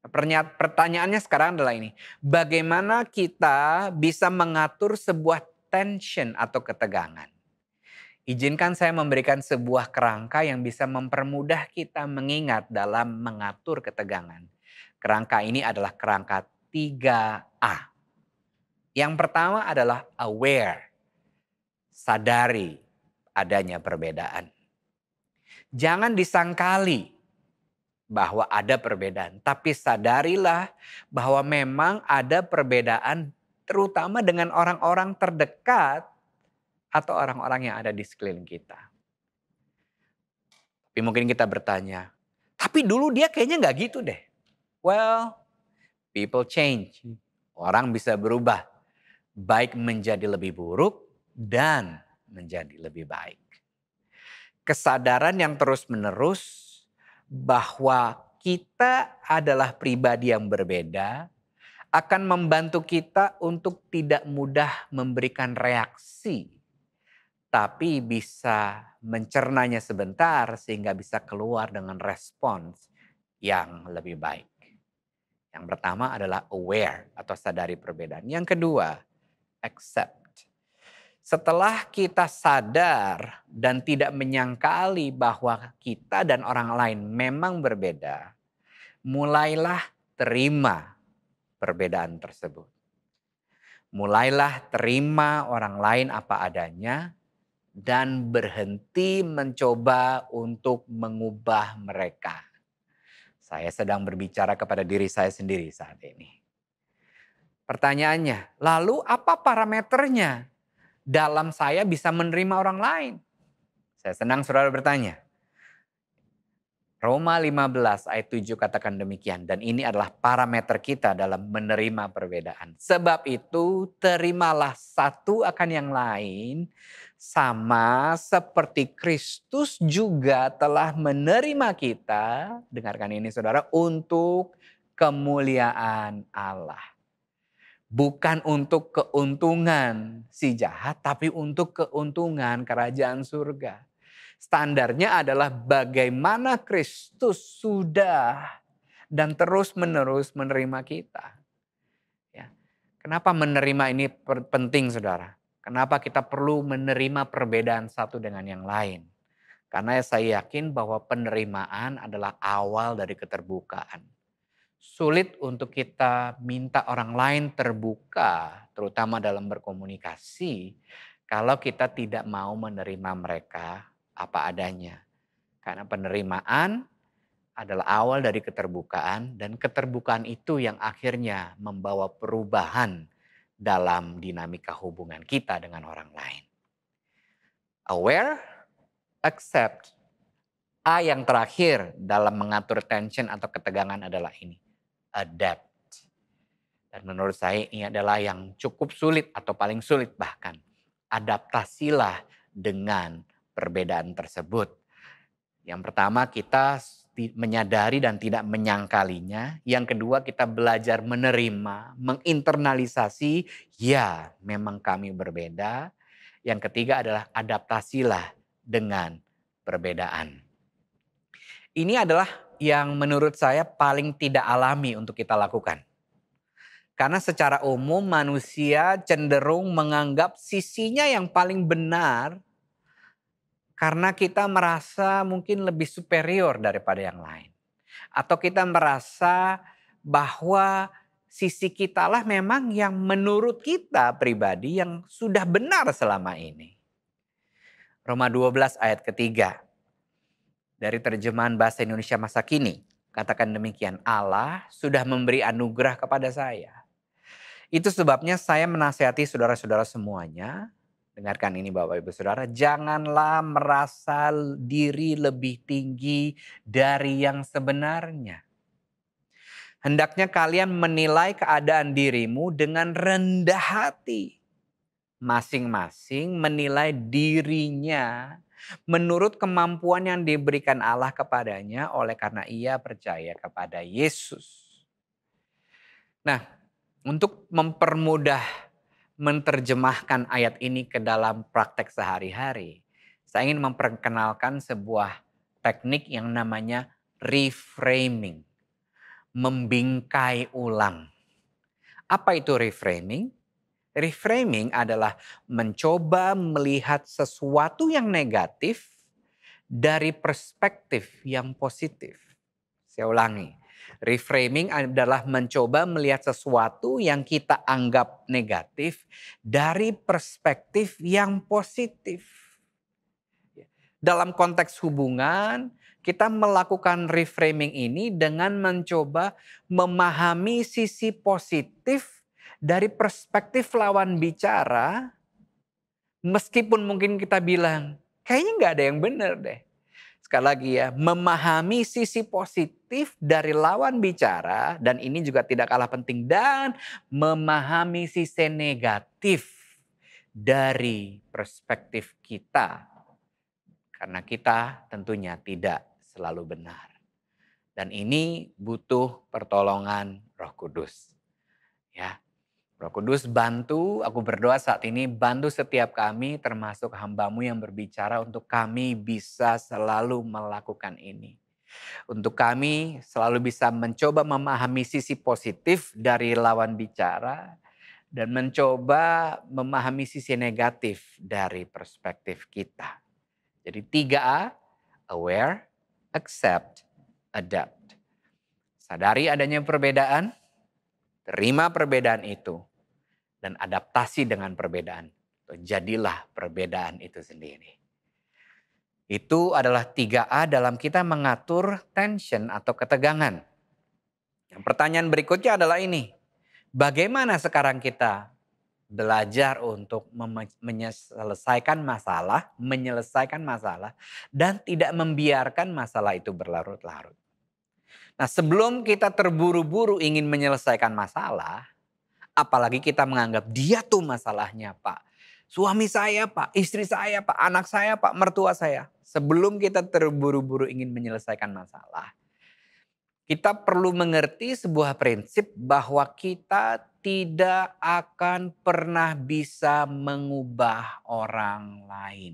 Pertanyaannya sekarang adalah ini, bagaimana kita bisa mengatur sebuah tension atau ketegangan? Izinkan saya memberikan sebuah kerangka yang bisa mempermudah kita mengingat dalam mengatur ketegangan. Kerangka ini adalah kerangka tiga A. Yang pertama adalah aware, sadari adanya perbedaan. Jangan disangkali bahwa ada perbedaan, tapi sadarilah bahwa memang ada perbedaan terutama dengan orang-orang terdekat atau orang-orang yang ada di sekeliling kita. Tapi mungkin kita bertanya, tapi dulu dia kayaknya nggak gitu deh. Well, people change. Orang bisa berubah, baik menjadi lebih buruk dan menjadi lebih baik. Kesadaran yang terus-menerus bahwa kita adalah pribadi yang berbeda akan membantu kita untuk tidak mudah memberikan reaksi. Tapi bisa mencernanya sebentar sehingga bisa keluar dengan respons yang lebih baik. Yang pertama adalah aware atau sadari perbedaan. Yang kedua, accept. Setelah kita sadar dan tidak menyangkali bahwa kita dan orang lain memang berbeda, mulailah terima perbedaan tersebut. Mulailah terima orang lain apa adanya dan berhenti mencoba untuk mengubah mereka. Saya sedang berbicara kepada diri saya sendiri saat ini. Pertanyaannya, lalu apa parameternya? Dalam saya bisa menerima orang lain. Saya senang saudara bertanya. Roma lima belas ayat tujuh katakan demikian. Dan ini adalah parameter kita dalam menerima perbedaan. Sebab itu terimalah satu akan yang lain sama seperti Kristus juga telah menerima kita, dengarkan ini saudara, untuk kemuliaan Allah. Bukan untuk keuntungan si jahat, tapi untuk keuntungan kerajaan surga. Standarnya adalah bagaimana Kristus sudah dan terus-menerus menerima kita. Ya. Kenapa menerima ini penting saudara? Kenapa kita perlu menerima perbedaan satu dengan yang lain? Karena saya yakin bahwa penerimaan adalah awal dari keterbukaan. Sulit untuk kita minta orang lain terbuka, terutama dalam berkomunikasi, kalau kita tidak mau menerima mereka apa adanya. Karena penerimaan adalah awal dari keterbukaan, dan keterbukaan itu yang akhirnya membawa perubahan dalam dinamika hubungan kita dengan orang lain. Aware, accept. A yang terakhir dalam mengatur tension atau ketegangan adalah ini, adapt. Dan menurut saya ini adalah yang cukup sulit atau paling sulit bahkan. Adaptasilah dengan perbedaan tersebut. Yang pertama kita menyadari dan tidak menyangkalinya. Yang kedua kita belajar menerima, menginternalisasi, ya memang kami berbeda. Yang ketiga adalah adaptasilah dengan perbedaan. Ini adalah yang menurut saya paling tidak alami untuk kita lakukan. Karena secara umum manusia cenderung menganggap sisinya yang paling benar karena kita merasa mungkin lebih superior daripada yang lain. Atau kita merasa bahwa sisi kita lah memang yang menurut kita pribadi yang sudah benar selama ini. Roma dua belas ayat ketiga. Dari terjemahan bahasa Indonesia masa kini, katakan demikian, Allah sudah memberi anugerah kepada saya. Itu sebabnya saya menasihati saudara-saudara semuanya, dengarkan ini Bapak Ibu Saudara, janganlah merasa diri lebih tinggi dari yang sebenarnya. Hendaknya kalian menilai keadaan dirimu dengan rendah hati. Masing-masing menilai dirinya menurut kemampuan yang diberikan Allah kepadanya oleh karena ia percaya kepada Yesus. Nah, untuk mempermudah menerjemahkan ayat ini ke dalam praktek sehari-hari, saya ingin memperkenalkan sebuah teknik yang namanya reframing. Membingkai ulang. Apa itu reframing? Reframing adalah mencoba melihat sesuatu yang negatif dari perspektif yang positif. Saya ulangi, reframing adalah mencoba melihat sesuatu yang kita anggap negatif dari perspektif yang positif. Dalam konteks hubungan, kita melakukan reframing ini dengan mencoba memahami sisi positif dari perspektif lawan bicara, meskipun mungkin kita bilang, kayaknya nggak ada yang benar deh. Sekali lagi ya, memahami sisi positif dari lawan bicara, dan ini juga tidak kalah penting, dan memahami sisi negatif dari perspektif kita. Karena kita tentunya tidak selalu benar. Dan ini butuh pertolongan Roh Kudus. Ya. Roh Kudus bantu, aku berdoa saat ini, bantu setiap kami termasuk hambamu yang berbicara untuk kami bisa selalu melakukan ini. Untuk kami selalu bisa mencoba memahami sisi positif dari lawan bicara dan mencoba memahami sisi negatif dari perspektif kita. Jadi tiga A, aware, accept, adapt. Sadari adanya perbedaan. Terima perbedaan itu dan adaptasi dengan perbedaan. Jadilah perbedaan itu sendiri. Itu adalah tiga A dalam kita mengatur tension atau ketegangan. Yang pertanyaan berikutnya adalah ini. Bagaimana sekarang kita belajar untuk menyelesaikan masalah, menyelesaikan masalah dan tidak membiarkan masalah itu berlarut-larut. Nah, sebelum kita terburu-buru ingin menyelesaikan masalah, apalagi kita menganggap dia tuh masalahnya Pak. Suami saya Pak, istri saya Pak, anak saya Pak, mertua saya. Sebelum kita terburu-buru ingin menyelesaikan masalah, kita perlu mengerti sebuah prinsip bahwa kita tidak akan pernah bisa mengubah orang lain.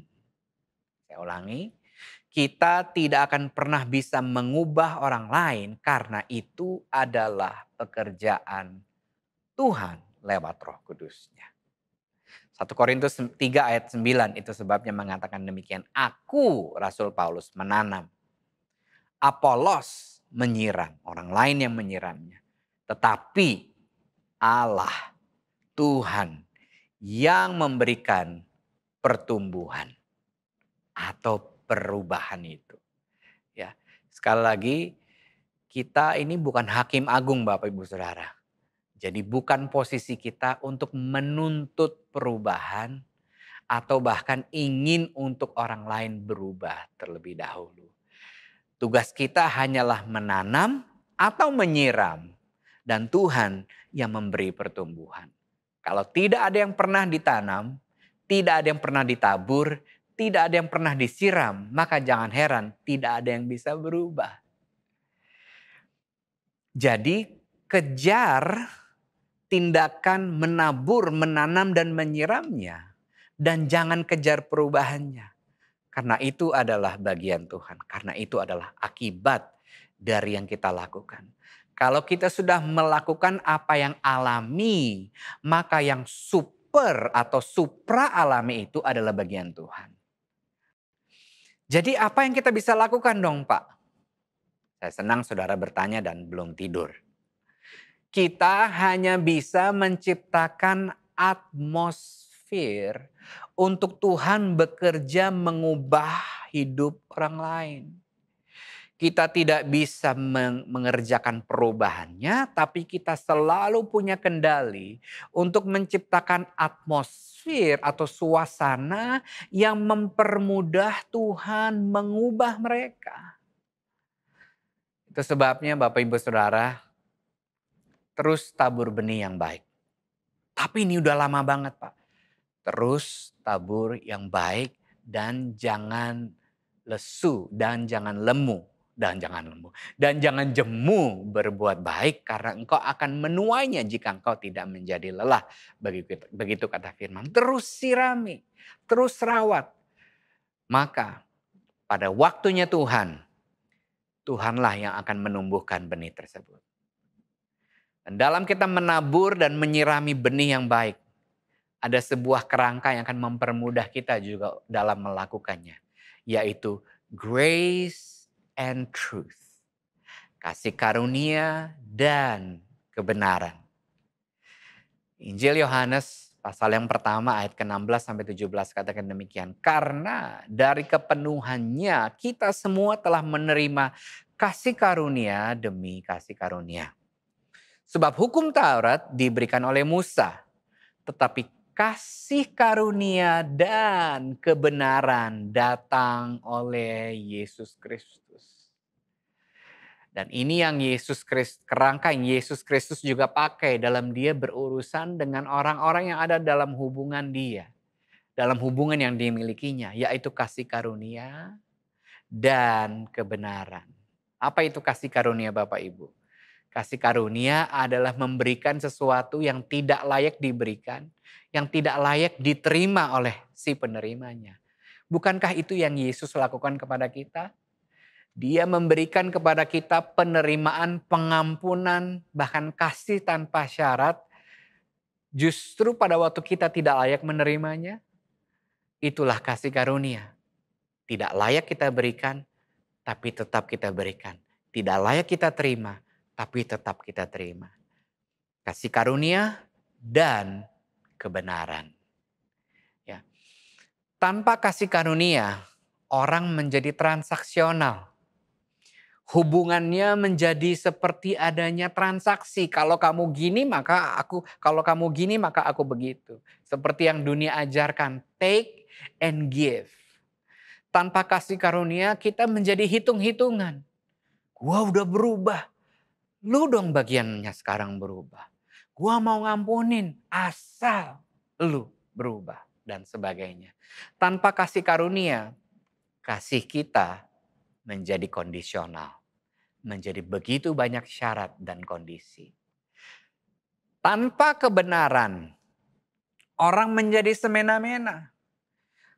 Saya ulangi, kita tidak akan pernah bisa mengubah orang lain karena itu adalah pekerjaan Tuhan lewat Roh Kudusnya. satu Korintus tiga ayat sembilan itu sebabnya mengatakan demikian. Aku, Rasul Paulus, menanam. Apolos menyiram, orang lain yang menyiramnya. Tetapi Allah, Tuhan yang memberikan pertumbuhan atau perubahan itu. Ya, sekali lagi kita ini bukan hakim agung Bapak Ibu Saudara. Jadi bukan posisi kita untuk menuntut perubahan atau bahkan ingin untuk orang lain berubah terlebih dahulu. Tugas kita hanyalah menanam atau menyiram dan Tuhan yang memberi pertumbuhan. Kalau tidak ada yang pernah ditanam, tidak ada yang pernah ditabur, tidak ada yang pernah disiram, maka jangan heran tidak ada yang bisa berubah. Jadi kejar tindakan menabur, menanam dan menyiramnya. Dan jangan kejar perubahannya. Karena itu adalah bagian Tuhan. Karena itu adalah akibat dari yang kita lakukan. Kalau kita sudah melakukan apa yang alami, maka yang super atau supra alami itu adalah bagian Tuhan. Jadi apa yang kita bisa lakukan dong Pak? Saya senang saudara bertanya dan belum tidur. Kita hanya bisa menciptakan atmosfer untuk Tuhan bekerja mengubah hidup orang lain. Kita tidak bisa mengerjakan perubahannya, tapi kita selalu punya kendali untuk menciptakan atmosfer atau suasana yang mempermudah Tuhan mengubah mereka. Itu sebabnya Bapak Ibu Saudara, terus tabur benih yang baik. Tapi ini udah lama banget Pak. Terus tabur yang baik dan jangan lesu dan jangan lemu. Dan jangan lemu. Dan jangan jemu berbuat baik karena engkau akan menuainya jika engkau tidak menjadi lelah. Begitu kata firman. Terus sirami, terus rawat. Maka pada waktunya Tuhan, Tuhanlah yang akan menumbuhkan benih tersebut. Dan dalam kita menabur dan menyirami benih yang baik, ada sebuah kerangka yang akan mempermudah kita juga dalam melakukannya, yaitu grace and truth. Kasih karunia dan kebenaran. Injil Yohanes pasal yang pertama ayat ke enam belas sampai tujuh belas katakan demikian, karena dari kepenuhannya kita semua telah menerima kasih karunia demi kasih karunia. Sebab hukum Taurat diberikan oleh Musa, tetapi kasih karunia dan kebenaran datang oleh Yesus Kristus. Dan ini yang Yesus Kristus, kerangka yang Yesus Kristus juga pakai dalam dia berurusan dengan orang-orang yang ada dalam hubungan dia, dalam hubungan yang dimilikinya, yaitu kasih karunia dan kebenaran. Apa itu kasih karunia Bapak Ibu? Kasih karunia adalah memberikan sesuatu yang tidak layak diberikan, yang tidak layak diterima oleh si penerimanya. Bukankah itu yang Yesus lakukan kepada kita? Dia memberikan kepada kita penerimaan, pengampunan, bahkan kasih tanpa syarat. Justru pada waktu kita tidak layak menerimanya, itulah kasih karunia. Tidak layak kita berikan, tapi tetap kita berikan. Tidak layak kita terima, tapi tetap kita terima. Kasih karunia dan kebenaran. Ya. Tanpa kasih karunia, orang menjadi transaksional. Hubungannya menjadi seperti adanya transaksi. Kalau kamu gini maka aku, kalau kamu gini maka aku begitu. Seperti yang dunia ajarkan, take and give. Tanpa kasih karunia kita menjadi hitung-hitungan. Gua udah berubah. Lu dong bagiannya sekarang berubah. Gua mau ngampunin asal lu berubah. dan sebagainya. Tanpa kasih karunia, kasih kita menjadi kondisional. Menjadi begitu banyak syarat dan kondisi. Tanpa kebenaran, orang menjadi semena-mena.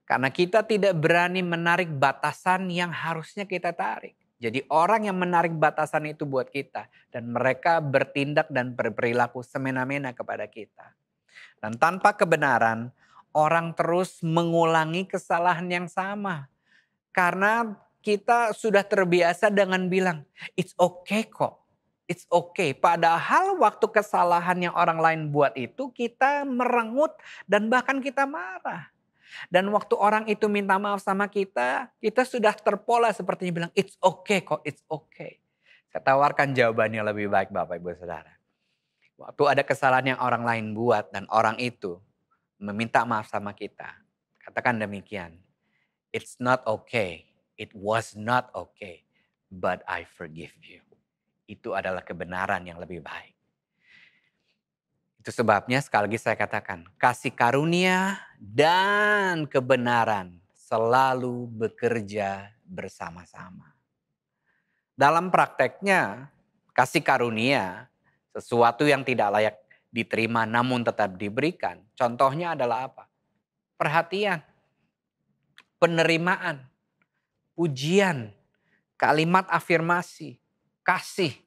Karena kita tidak berani menarik batasan yang harusnya kita tarik. Jadi orang yang menarik batasan itu buat kita. Dan mereka bertindak dan berperilaku semena-mena kepada kita. Dan tanpa kebenaran, orang terus mengulangi kesalahan yang sama. Karena kita sudah terbiasa dengan bilang, it's okay kok, it's okay. Padahal waktu kesalahan yang orang lain buat itu kita merengut dan bahkan kita marah. Dan waktu orang itu minta maaf sama kita, kita sudah terpola sepertinya bilang, it's okay kok, it's okay. Saya tawarkan jawabannya lebih baik Bapak Ibu Saudara. Waktu ada kesalahan yang orang lain buat dan orang itu meminta maaf sama kita, katakan demikian, it's not okay. It was not okay, but I forgive you. Itu adalah kebenaran yang lebih baik. Itu sebabnya sekali lagi saya katakan, kasih karunia dan kebenaran selalu bekerja bersama-sama. Dalam prakteknya, kasih karunia sesuatu yang tidak layak diterima namun tetap diberikan. Contohnya adalah apa? Perhatian, penerimaan. Pujian, kalimat afirmasi, kasih,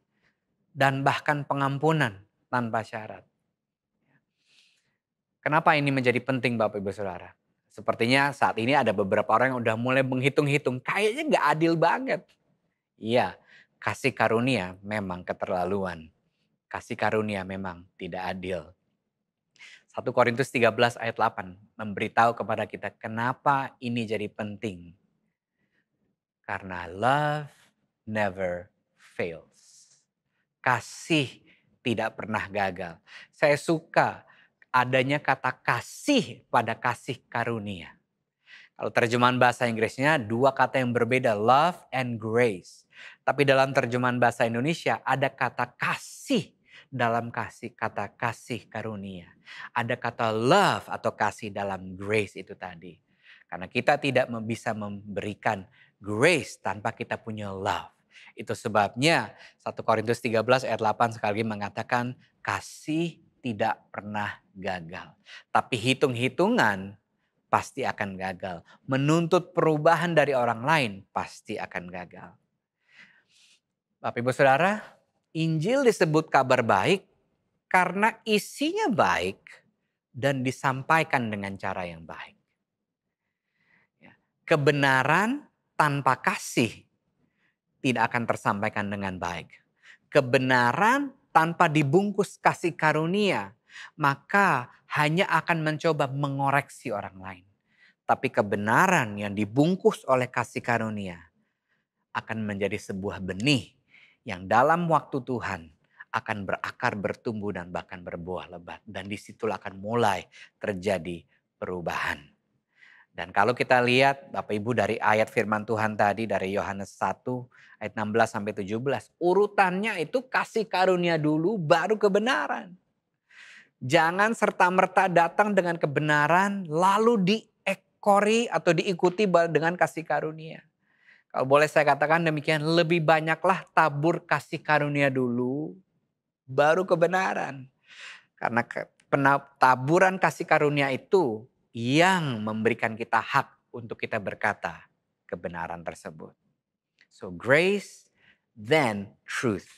dan bahkan pengampunan tanpa syarat. Kenapa ini menjadi penting Bapak Ibu Saudara? Sepertinya saat ini ada beberapa orang yang udah mulai menghitung-hitung, kayaknya gak adil banget. Iya, kasih karunia memang keterlaluan. Kasih karunia memang tidak adil. satu Korintus tiga belas ayat delapan memberitahu kepada kita kenapa ini jadi penting. Karena love never fails. Kasih tidak pernah gagal. Saya suka adanya kata kasih pada kasih karunia. Kalau terjemahan bahasa Inggrisnya dua kata yang berbeda, love and grace. Tapi dalam terjemahan bahasa Indonesia ada kata kasih dalam kasih kata kasih karunia. Ada kata love atau kasih dalam grace itu tadi. Karena kita tidak bisa memberikan grace tanpa kita punya love. Itu sebabnya satu Korintus tiga belas ayat delapan sekali lagi mengatakan kasih tidak pernah gagal. Tapi hitung-hitungan pasti akan gagal. Menuntut perubahan dari orang lain pasti akan gagal. Bapak Ibu Saudara, Injil disebut kabar baik karena isinya baik dan disampaikan dengan cara yang baik. Kebenaran tanpa kasih tidak akan tersampaikan dengan baik. Kebenaran tanpa dibungkus kasih karunia, maka hanya akan mencoba mengoreksi orang lain. Tapi kebenaran yang dibungkus oleh kasih karunia akan menjadi sebuah benih yang dalam waktu Tuhan akan berakar, bertumbuh dan bahkan berbuah lebat. Dan disitulah akan mulai terjadi perubahan. Dan kalau kita lihat Bapak Ibu dari ayat firman Tuhan tadi dari Yohanes satu ayat enam belas sampai tujuh belas. Urutannya itu kasih karunia dulu baru kebenaran. Jangan serta-merta datang dengan kebenaran lalu diekori atau diikuti dengan kasih karunia. Kalau boleh saya katakan demikian, lebih banyaklah tabur kasih karunia dulu baru kebenaran. Karena taburan kasih karunia itu yang memberikan kita hak untuk kita berkata kebenaran tersebut. So grace, then truth.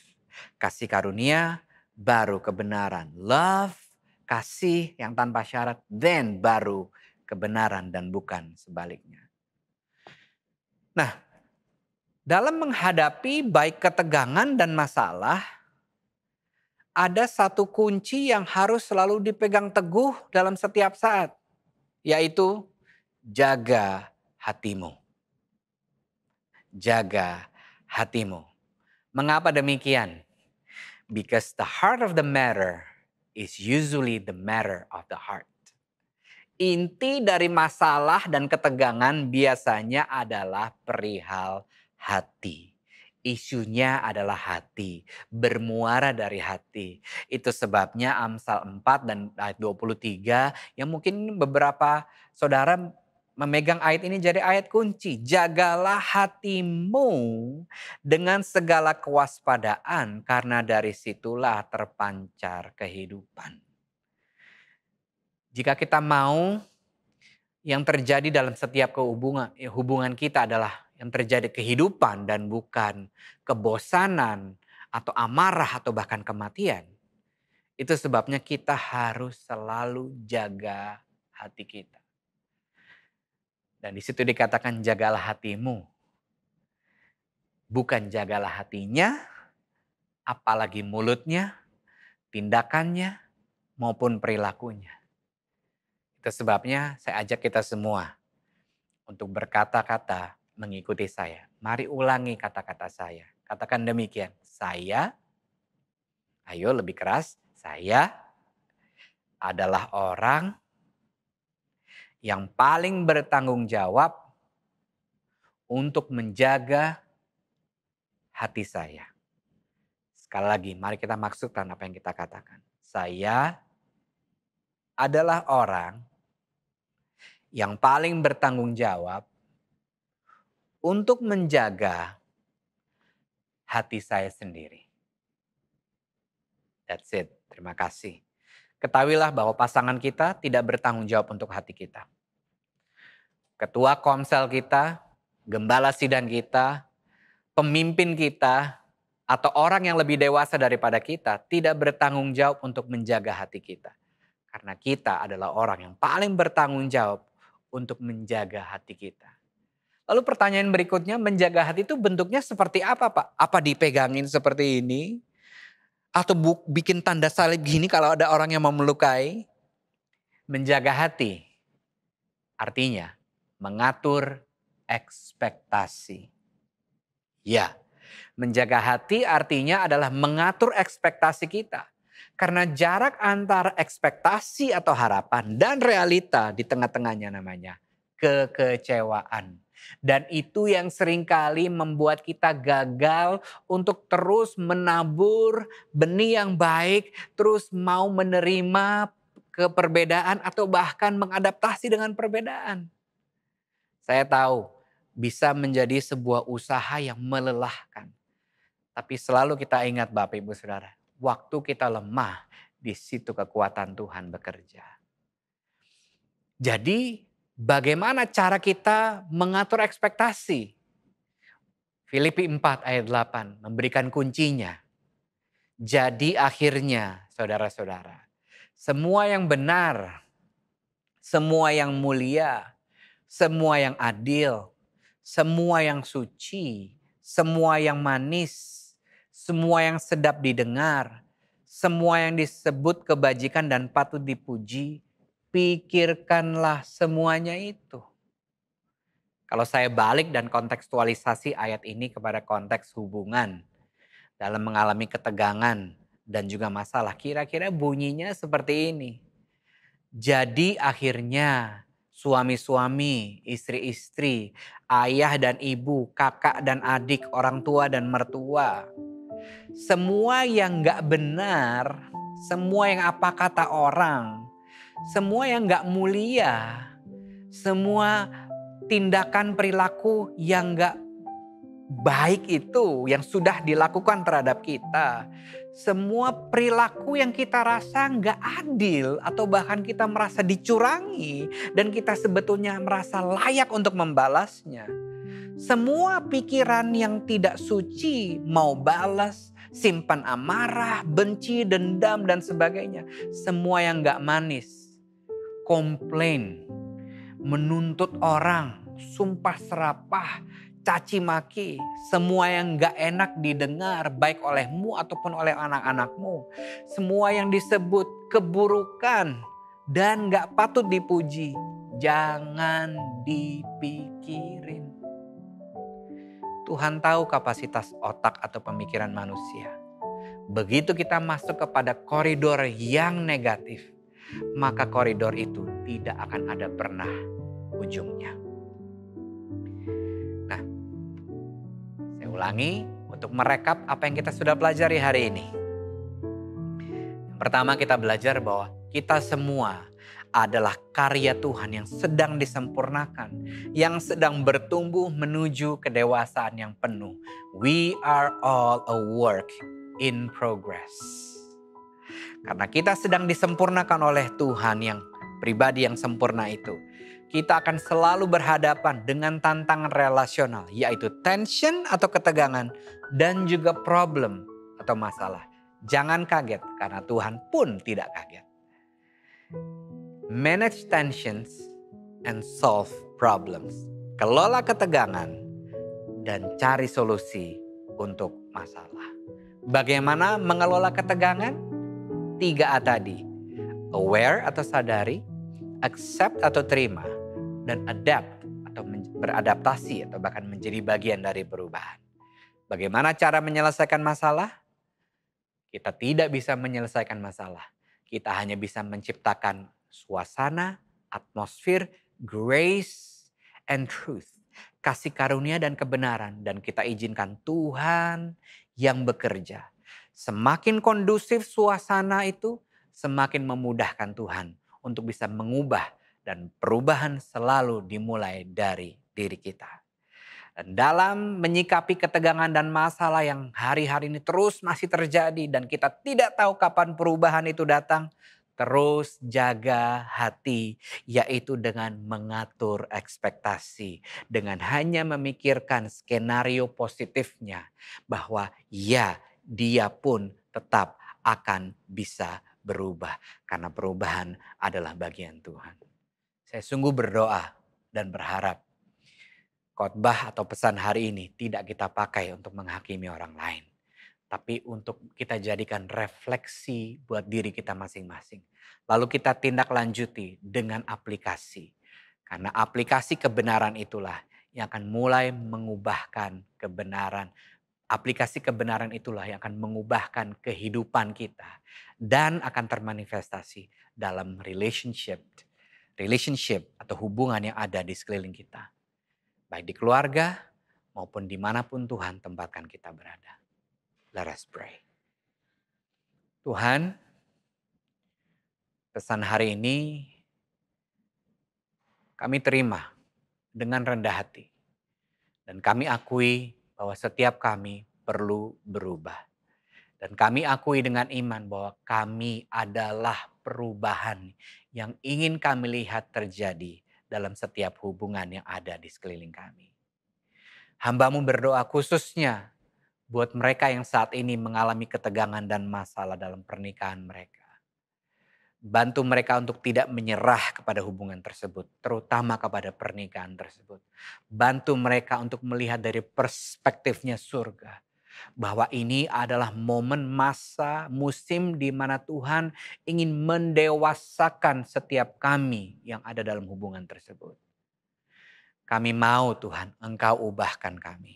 Kasih karunia, baru kebenaran. Love, kasih yang tanpa syarat, then baru kebenaran dan bukan sebaliknya. Nah, dalam menghadapi baik ketegangan dan masalah, ada satu kunci yang harus selalu dipegang teguh dalam setiap saat. Yaitu jaga hatimu. Jaga hatimu. Mengapa demikian? Because the heart of the matter is usually the matter of the heart. Inti dari masalah dan ketegangan biasanya adalah perihal hati. Isunya adalah hati, bermuara dari hati. Itu sebabnya Amsal empat dan ayat dua puluh tiga yang mungkin beberapa saudara memegang ayat ini jadi ayat kunci. Jagalah hatimu dengan segala kewaspadaan karena dari situlah terpancar kehidupan. Jika kita mau yang terjadi dalam setiap hubungan, hubungan kita adalah yang terjadi kehidupan dan bukan kebosanan atau amarah atau bahkan kematian. Itu sebabnya kita harus selalu jaga hati kita. Dan di situ dikatakan jagalah hatimu. Bukan jagalah hatinya, apalagi mulutnya, tindakannya maupun perilakunya. Itu sebabnya saya ajak kita semua untuk berkata-kata mengikuti saya. Mari ulangi kata-kata saya. Katakan demikian. Saya, ayo lebih keras. Saya adalah orang yang paling bertanggung jawab untuk menjaga hati saya. Sekali lagi, mari kita maksudkan apa yang kita katakan. Saya adalah orang yang paling bertanggung jawab untuk menjaga hati saya sendiri. That's it. Terima kasih. Ketahuilah bahwa pasangan kita tidak bertanggung jawab untuk hati kita. Ketua komsel kita, gembala sidang kita, pemimpin kita, atau orang yang lebih dewasa daripada kita tidak bertanggung jawab untuk menjaga hati kita. Karena kita adalah orang yang paling bertanggung jawab untuk menjaga hati kita. Lalu pertanyaan berikutnya, menjaga hati itu bentuknya seperti apa, Pak? Apa dipegangin seperti ini? Atau bu, bikin tanda salib gini kalau ada orang yang memelukai? Menjaga hati artinya mengatur ekspektasi. Ya, menjaga hati artinya adalah mengatur ekspektasi kita. Karena jarak antara ekspektasi atau harapan dan realita di tengah-tengahnya namanya kekecewaan. Dan itu yang seringkali membuat kita gagal untuk terus menabur benih yang baik, terus mau menerima keperbedaan atau bahkan mengadaptasi dengan perbedaan. Saya tahu bisa menjadi sebuah usaha yang melelahkan. Tapi selalu kita ingat Bapak Ibu Saudara, waktu kita lemah, di situ kekuatan Tuhan bekerja. Jadi bagaimana cara kita mengatur ekspektasi? Filipi empat ayat delapan memberikan kuncinya. Jadi akhirnya saudara-saudara, semua yang benar, semua yang mulia, semua yang adil, semua yang suci, semua yang manis, semua yang sedap didengar, semua yang disebut kebajikan dan patut dipuji, pikirkanlah semuanya itu. Kalau saya balik dan kontekstualisasi ayat ini kepada konteks hubungan dalam mengalami ketegangan dan juga masalah, kira-kira bunyinya seperti ini. Jadi akhirnya suami-suami, istri-istri, ayah dan ibu, kakak dan adik, orang tua dan mertua, semua yang gak benar, semua yang apa kata orang, semua yang gak mulia, semua tindakan perilaku yang gak baik itu yang sudah dilakukan terhadap kita. Semua perilaku yang kita rasa gak adil atau bahkan kita merasa dicurangi dan kita sebetulnya merasa layak untuk membalasnya. Semua pikiran yang tidak suci mau balas, simpan amarah, benci, dendam dan sebagainya. Semua yang gak manis. Komplain, menuntut orang, sumpah serapah, caci maki, semua yang gak enak didengar baik olehmu ataupun oleh anak-anakmu. Semua yang disebut keburukan dan gak patut dipuji, jangan dipikirin. Tuhan tahu kapasitas otak atau pemikiran manusia. Begitu kita masuk kepada koridor yang negatif, maka koridor itu tidak akan ada pernah ujungnya. Nah, saya ulangi untuk merekap apa yang kita sudah pelajari hari ini. Yang pertama, kita belajar bahwa kita semua adalah karya Tuhan yang sedang disempurnakan, yang sedang bertumbuh menuju kedewasaan yang penuh. We are all a work in progress. Karena kita sedang disempurnakan oleh Tuhan yang pribadi yang sempurna itu, kita akan selalu berhadapan dengan tantangan relasional, yaitu tension atau ketegangan dan juga problem atau masalah. Jangan kaget karena Tuhan pun tidak kaget. Manage tensions and solve problems. Kelola ketegangan dan cari solusi untuk masalah. Bagaimana mengelola ketegangan? Tiga A tadi. Aware atau sadari, accept atau terima, dan adapt atau beradaptasi atau bahkan menjadi bagian dari perubahan. Bagaimana cara menyelesaikan masalah? Kita tidak bisa menyelesaikan masalah. Kita hanya bisa menciptakan suasana, atmosfer, grace and truth. Kasih karunia dan kebenaran, dan kita izinkan Tuhan yang bekerja. Semakin kondusif suasana itu, semakin memudahkan Tuhan untuk bisa mengubah, dan perubahan selalu dimulai dari diri kita. Dan dalam menyikapi ketegangan dan masalah yang hari-hari ini terus masih terjadi dan kita tidak tahu kapan perubahan itu datang, terus jaga hati, yaitu dengan mengatur ekspektasi, dengan hanya memikirkan skenario positifnya bahwa ya, dia pun tetap akan bisa berubah karena perubahan adalah bagian Tuhan. Saya sungguh berdoa dan berharap khotbah atau pesan hari ini tidak kita pakai untuk menghakimi orang lain, tapi untuk kita jadikan refleksi buat diri kita masing-masing. Lalu kita tindak lanjuti dengan aplikasi, karena aplikasi kebenaran itulah yang akan mulai mengubahkan kebenaran. Aplikasi kebenaran itulah yang akan mengubahkan kehidupan kita dan akan termanifestasi dalam relationship, relationship atau hubungan yang ada di sekeliling kita. Baik di keluarga maupun dimanapun Tuhan tempatkan kita berada. Let us pray. Tuhan, pesan hari ini kami terima dengan rendah hati dan kami akui bahwa setiap kami perlu berubah. Dan kami akui dengan iman bahwa kami adalah perubahan yang ingin kami lihat terjadi dalam setiap hubungan yang ada di sekeliling kami. Hamba-Mu berdoa khususnya buat mereka yang saat ini mengalami ketegangan dan masalah dalam pernikahan mereka. Bantu mereka untuk tidak menyerah kepada hubungan tersebut, terutama kepada pernikahan tersebut. Bantu mereka untuk melihat dari perspektifnya surga, bahwa ini adalah momen, masa, musim di mana Tuhan ingin mendewasakan setiap kami yang ada dalam hubungan tersebut. Kami mau Tuhan, Engkau ubahkan kami.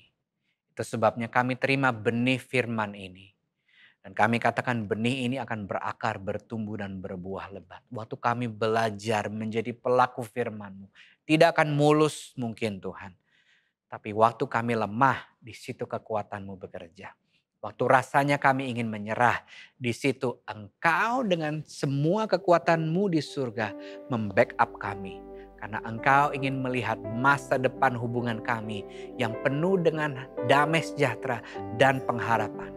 Itu sebabnya kami terima benih firman ini. Dan kami katakan benih ini akan berakar, bertumbuh dan berbuah lebat. Waktu kami belajar menjadi pelaku firman-Mu. Tidak akan mulus mungkin Tuhan. Tapi waktu kami lemah, di situ kekuatan-Mu bekerja. Waktu rasanya kami ingin menyerah, di situ Engkau dengan semua kekuatan-Mu di surga membackup kami. Karena Engkau ingin melihat masa depan hubungan kami yang penuh dengan damai sejahtera dan pengharapan.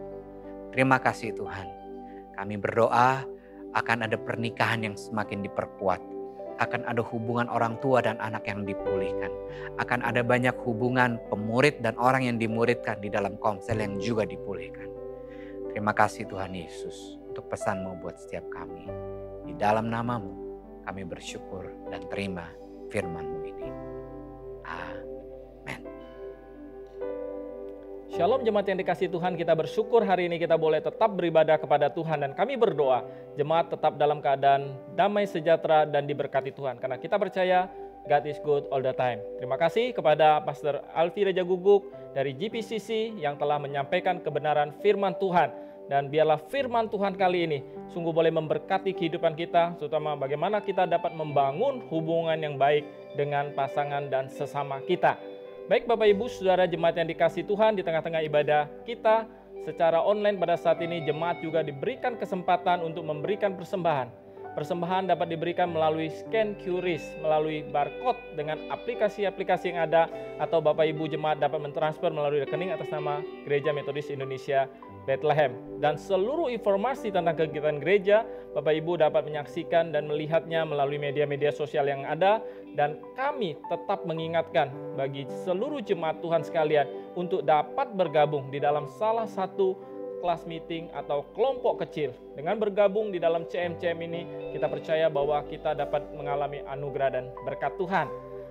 Terima kasih Tuhan, kami berdoa akan ada pernikahan yang semakin diperkuat. Akan ada hubungan orang tua dan anak yang dipulihkan. Akan ada banyak hubungan pemurid dan orang yang dimuridkan di dalam komsel yang juga dipulihkan. Terima kasih Tuhan Yesus untuk pesan-Mu buat setiap kami. Di dalam nama-Mu kami bersyukur dan terima firman-Mu ini. Amin. Shalom jemaat yang dikasih Tuhan, kita bersyukur hari ini kita boleh tetap beribadah kepada Tuhan. Dan kami berdoa jemaat tetap dalam keadaan damai sejahtera dan diberkati Tuhan. Karena kita percaya God is good all the time. Terima kasih kepada Pastor Alvi Radjagukguk dari G P C C yang telah menyampaikan kebenaran firman Tuhan. Dan biarlah firman Tuhan kali ini sungguh boleh memberkati kehidupan kita. Terutama bagaimana kita dapat membangun hubungan yang baik dengan pasangan dan sesama kita. Baik Bapak Ibu, Saudara jemaat yang dikasih Tuhan, di tengah-tengah ibadah kita secara online pada saat ini, jemaat juga diberikan kesempatan untuk memberikan persembahan. Persembahan dapat diberikan melalui scan Q R, melalui barcode dengan aplikasi-aplikasi yang ada, atau Bapak Ibu jemaat dapat mentransfer melalui rekening atas nama Gereja Metodis Indonesia Bethlehem. Dan seluruh informasi tentang kegiatan gereja, Bapak Ibu dapat menyaksikan dan melihatnya melalui media-media sosial yang ada. Dan kami tetap mengingatkan bagi seluruh jemaat Tuhan sekalian untuk dapat bergabung di dalam salah satu kelas meeting atau kelompok kecil. Dengan bergabung di dalam C M C M ini, kita percaya bahwa kita dapat mengalami anugerah dan berkat Tuhan.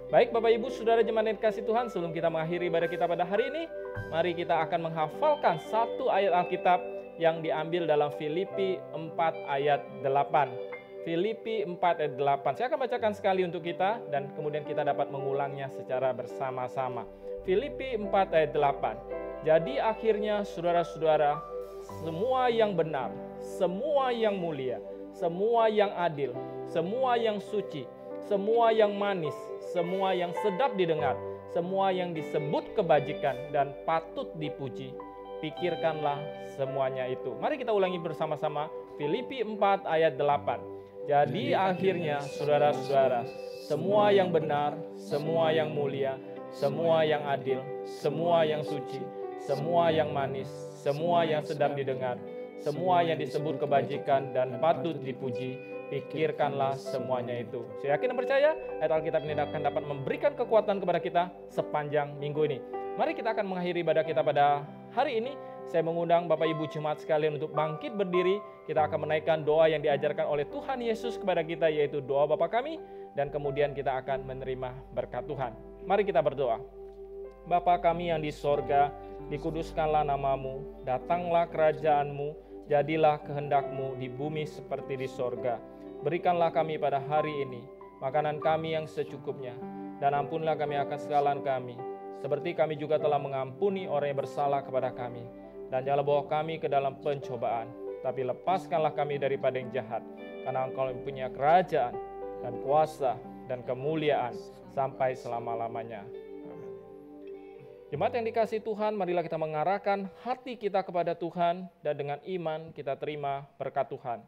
Baik Bapak Ibu Saudara jemaat yang dikasihi Tuhan, sebelum kita mengakhiri ibadah kita pada hari ini, mari kita akan menghafalkan satu ayat Alkitab yang diambil dalam Filipi empat ayat delapan. Filipi empat ayat delapan. Saya akan bacakan sekali untuk kita dan kemudian kita dapat mengulangnya secara bersama-sama. Filipi empat ayat delapan. Jadi akhirnya saudara-saudara, semua yang benar, semua yang mulia, semua yang adil, semua yang suci, semua yang manis, semua yang sedap didengar, semua yang disebut kebajikan dan patut dipuji, pikirkanlah semuanya itu. Mari kita ulangi bersama-sama Filipi empat ayat delapan. Jadi akhirnya saudara-saudara, semua yang benar, semua yang mulia, semua yang adil, semua yang suci, semua yang manis, semua yang sedap didengar, semua yang disebut kebajikan dan patut dipuji, pikirkanlah semuanya itu. Saya yakin dan percaya ayat Alkitab ini akan dapat memberikan kekuatan kepada kita sepanjang minggu ini. Mari kita akan mengakhiri ibadah kita pada hari ini. Saya mengundang Bapak Ibu jemaat sekalian untuk bangkit berdiri. Kita akan menaikkan doa yang diajarkan oleh Tuhan Yesus kepada kita, yaitu doa Bapa Kami. Dan kemudian kita akan menerima berkat Tuhan. Mari kita berdoa. Bapa kami yang di sorga, dikuduskanlah namamu, datanglah kerajaanmu, jadilah kehendakmu di bumi seperti di sorga. Berikanlah kami pada hari ini makanan kami yang secukupnya, dan ampunlah kami akan kesalahan kami, seperti kami juga telah mengampuni orang yang bersalah kepada kami. Dan janganlah bawa kami ke dalam pencobaan, tapi lepaskanlah kami daripada yang jahat, karena Engkau mempunyai kerajaan dan kuasa dan kemuliaan sampai selama-lamanya. Jemaat yang dikasih Tuhan, marilah kita mengarahkan hati kita kepada Tuhan, dan dengan iman kita terima berkat Tuhan.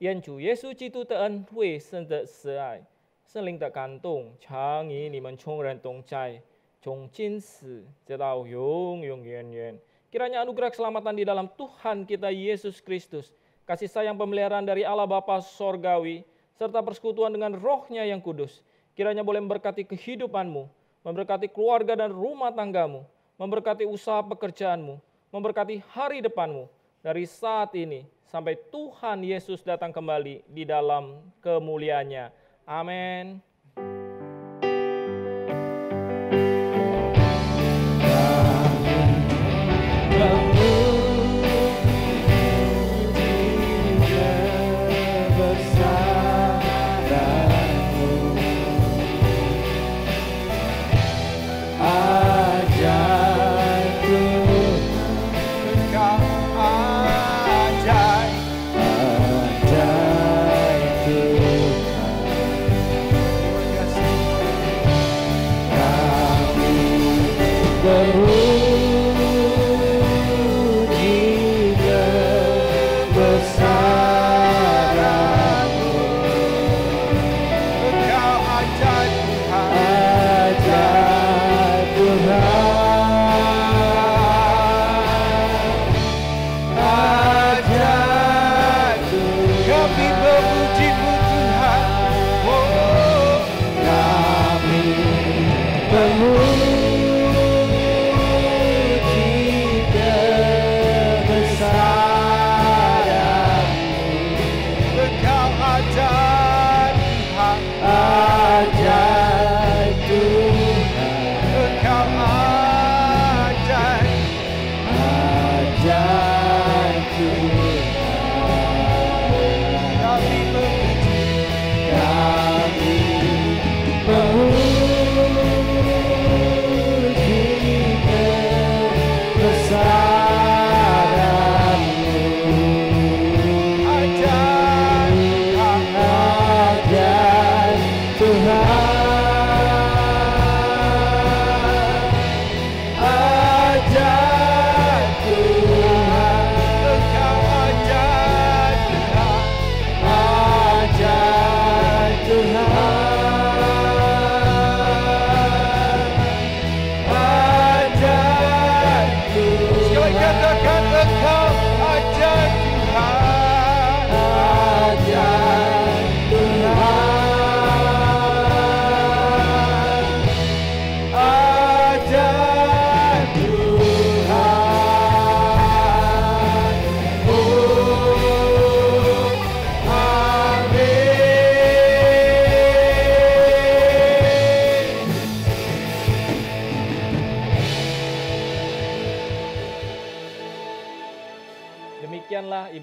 Yan Chu Yesu Jitu Te'en Wei Sen Te Se'ai Senling Te Kantong Chang Yi Ni Men Chong Ren Tong Chai Chong Chin Si Jedao Yong Yong Yen Yen. Kiranya anugerah keselamatan di dalam Tuhan kita Yesus Kristus, kasih sayang pemeliharaan dari Allah Bapa sorgawi, serta persekutuan dengan Roh-Nya yang kudus, kiranya boleh memberkati kehidupanmu, memberkati keluarga dan rumah tanggamu, memberkati usaha pekerjaanmu, memberkati hari depanmu, dari saat ini sampai Tuhan Yesus datang kembali di dalam kemuliaannya. Amin.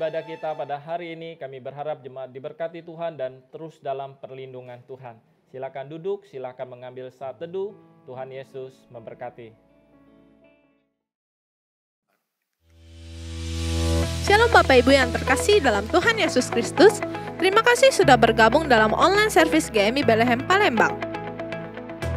ibadah kita pada hari ini. Kami berharap jemaat diberkati Tuhan dan terus dalam perlindungan Tuhan. Silakan duduk, silakan mengambil saat teduh. Tuhan Yesus memberkati. Shalom Bapak Ibu yang terkasih dalam Tuhan Yesus Kristus. Terima kasih sudah bergabung dalam online service G M I Bethlehem Palembang.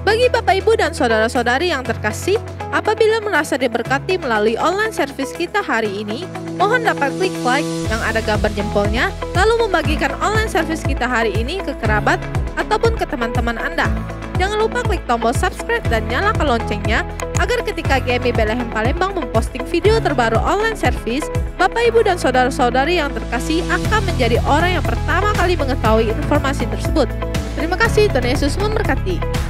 Bagi Bapak Ibu dan saudara-saudari yang terkasih, apabila merasa diberkati melalui online service kita hari ini, mohon dapat klik like yang ada gambar jempolnya, lalu membagikan online service kita hari ini ke kerabat ataupun ke teman-teman Anda. Jangan lupa klik tombol subscribe dan nyalakan loncengnya agar ketika G M I Bethlehem Palembang memposting video terbaru online service, Bapak Ibu dan saudara-saudari yang terkasih akan menjadi orang yang pertama kali mengetahui informasi tersebut. Terima kasih, Tuhan Yesus memberkati.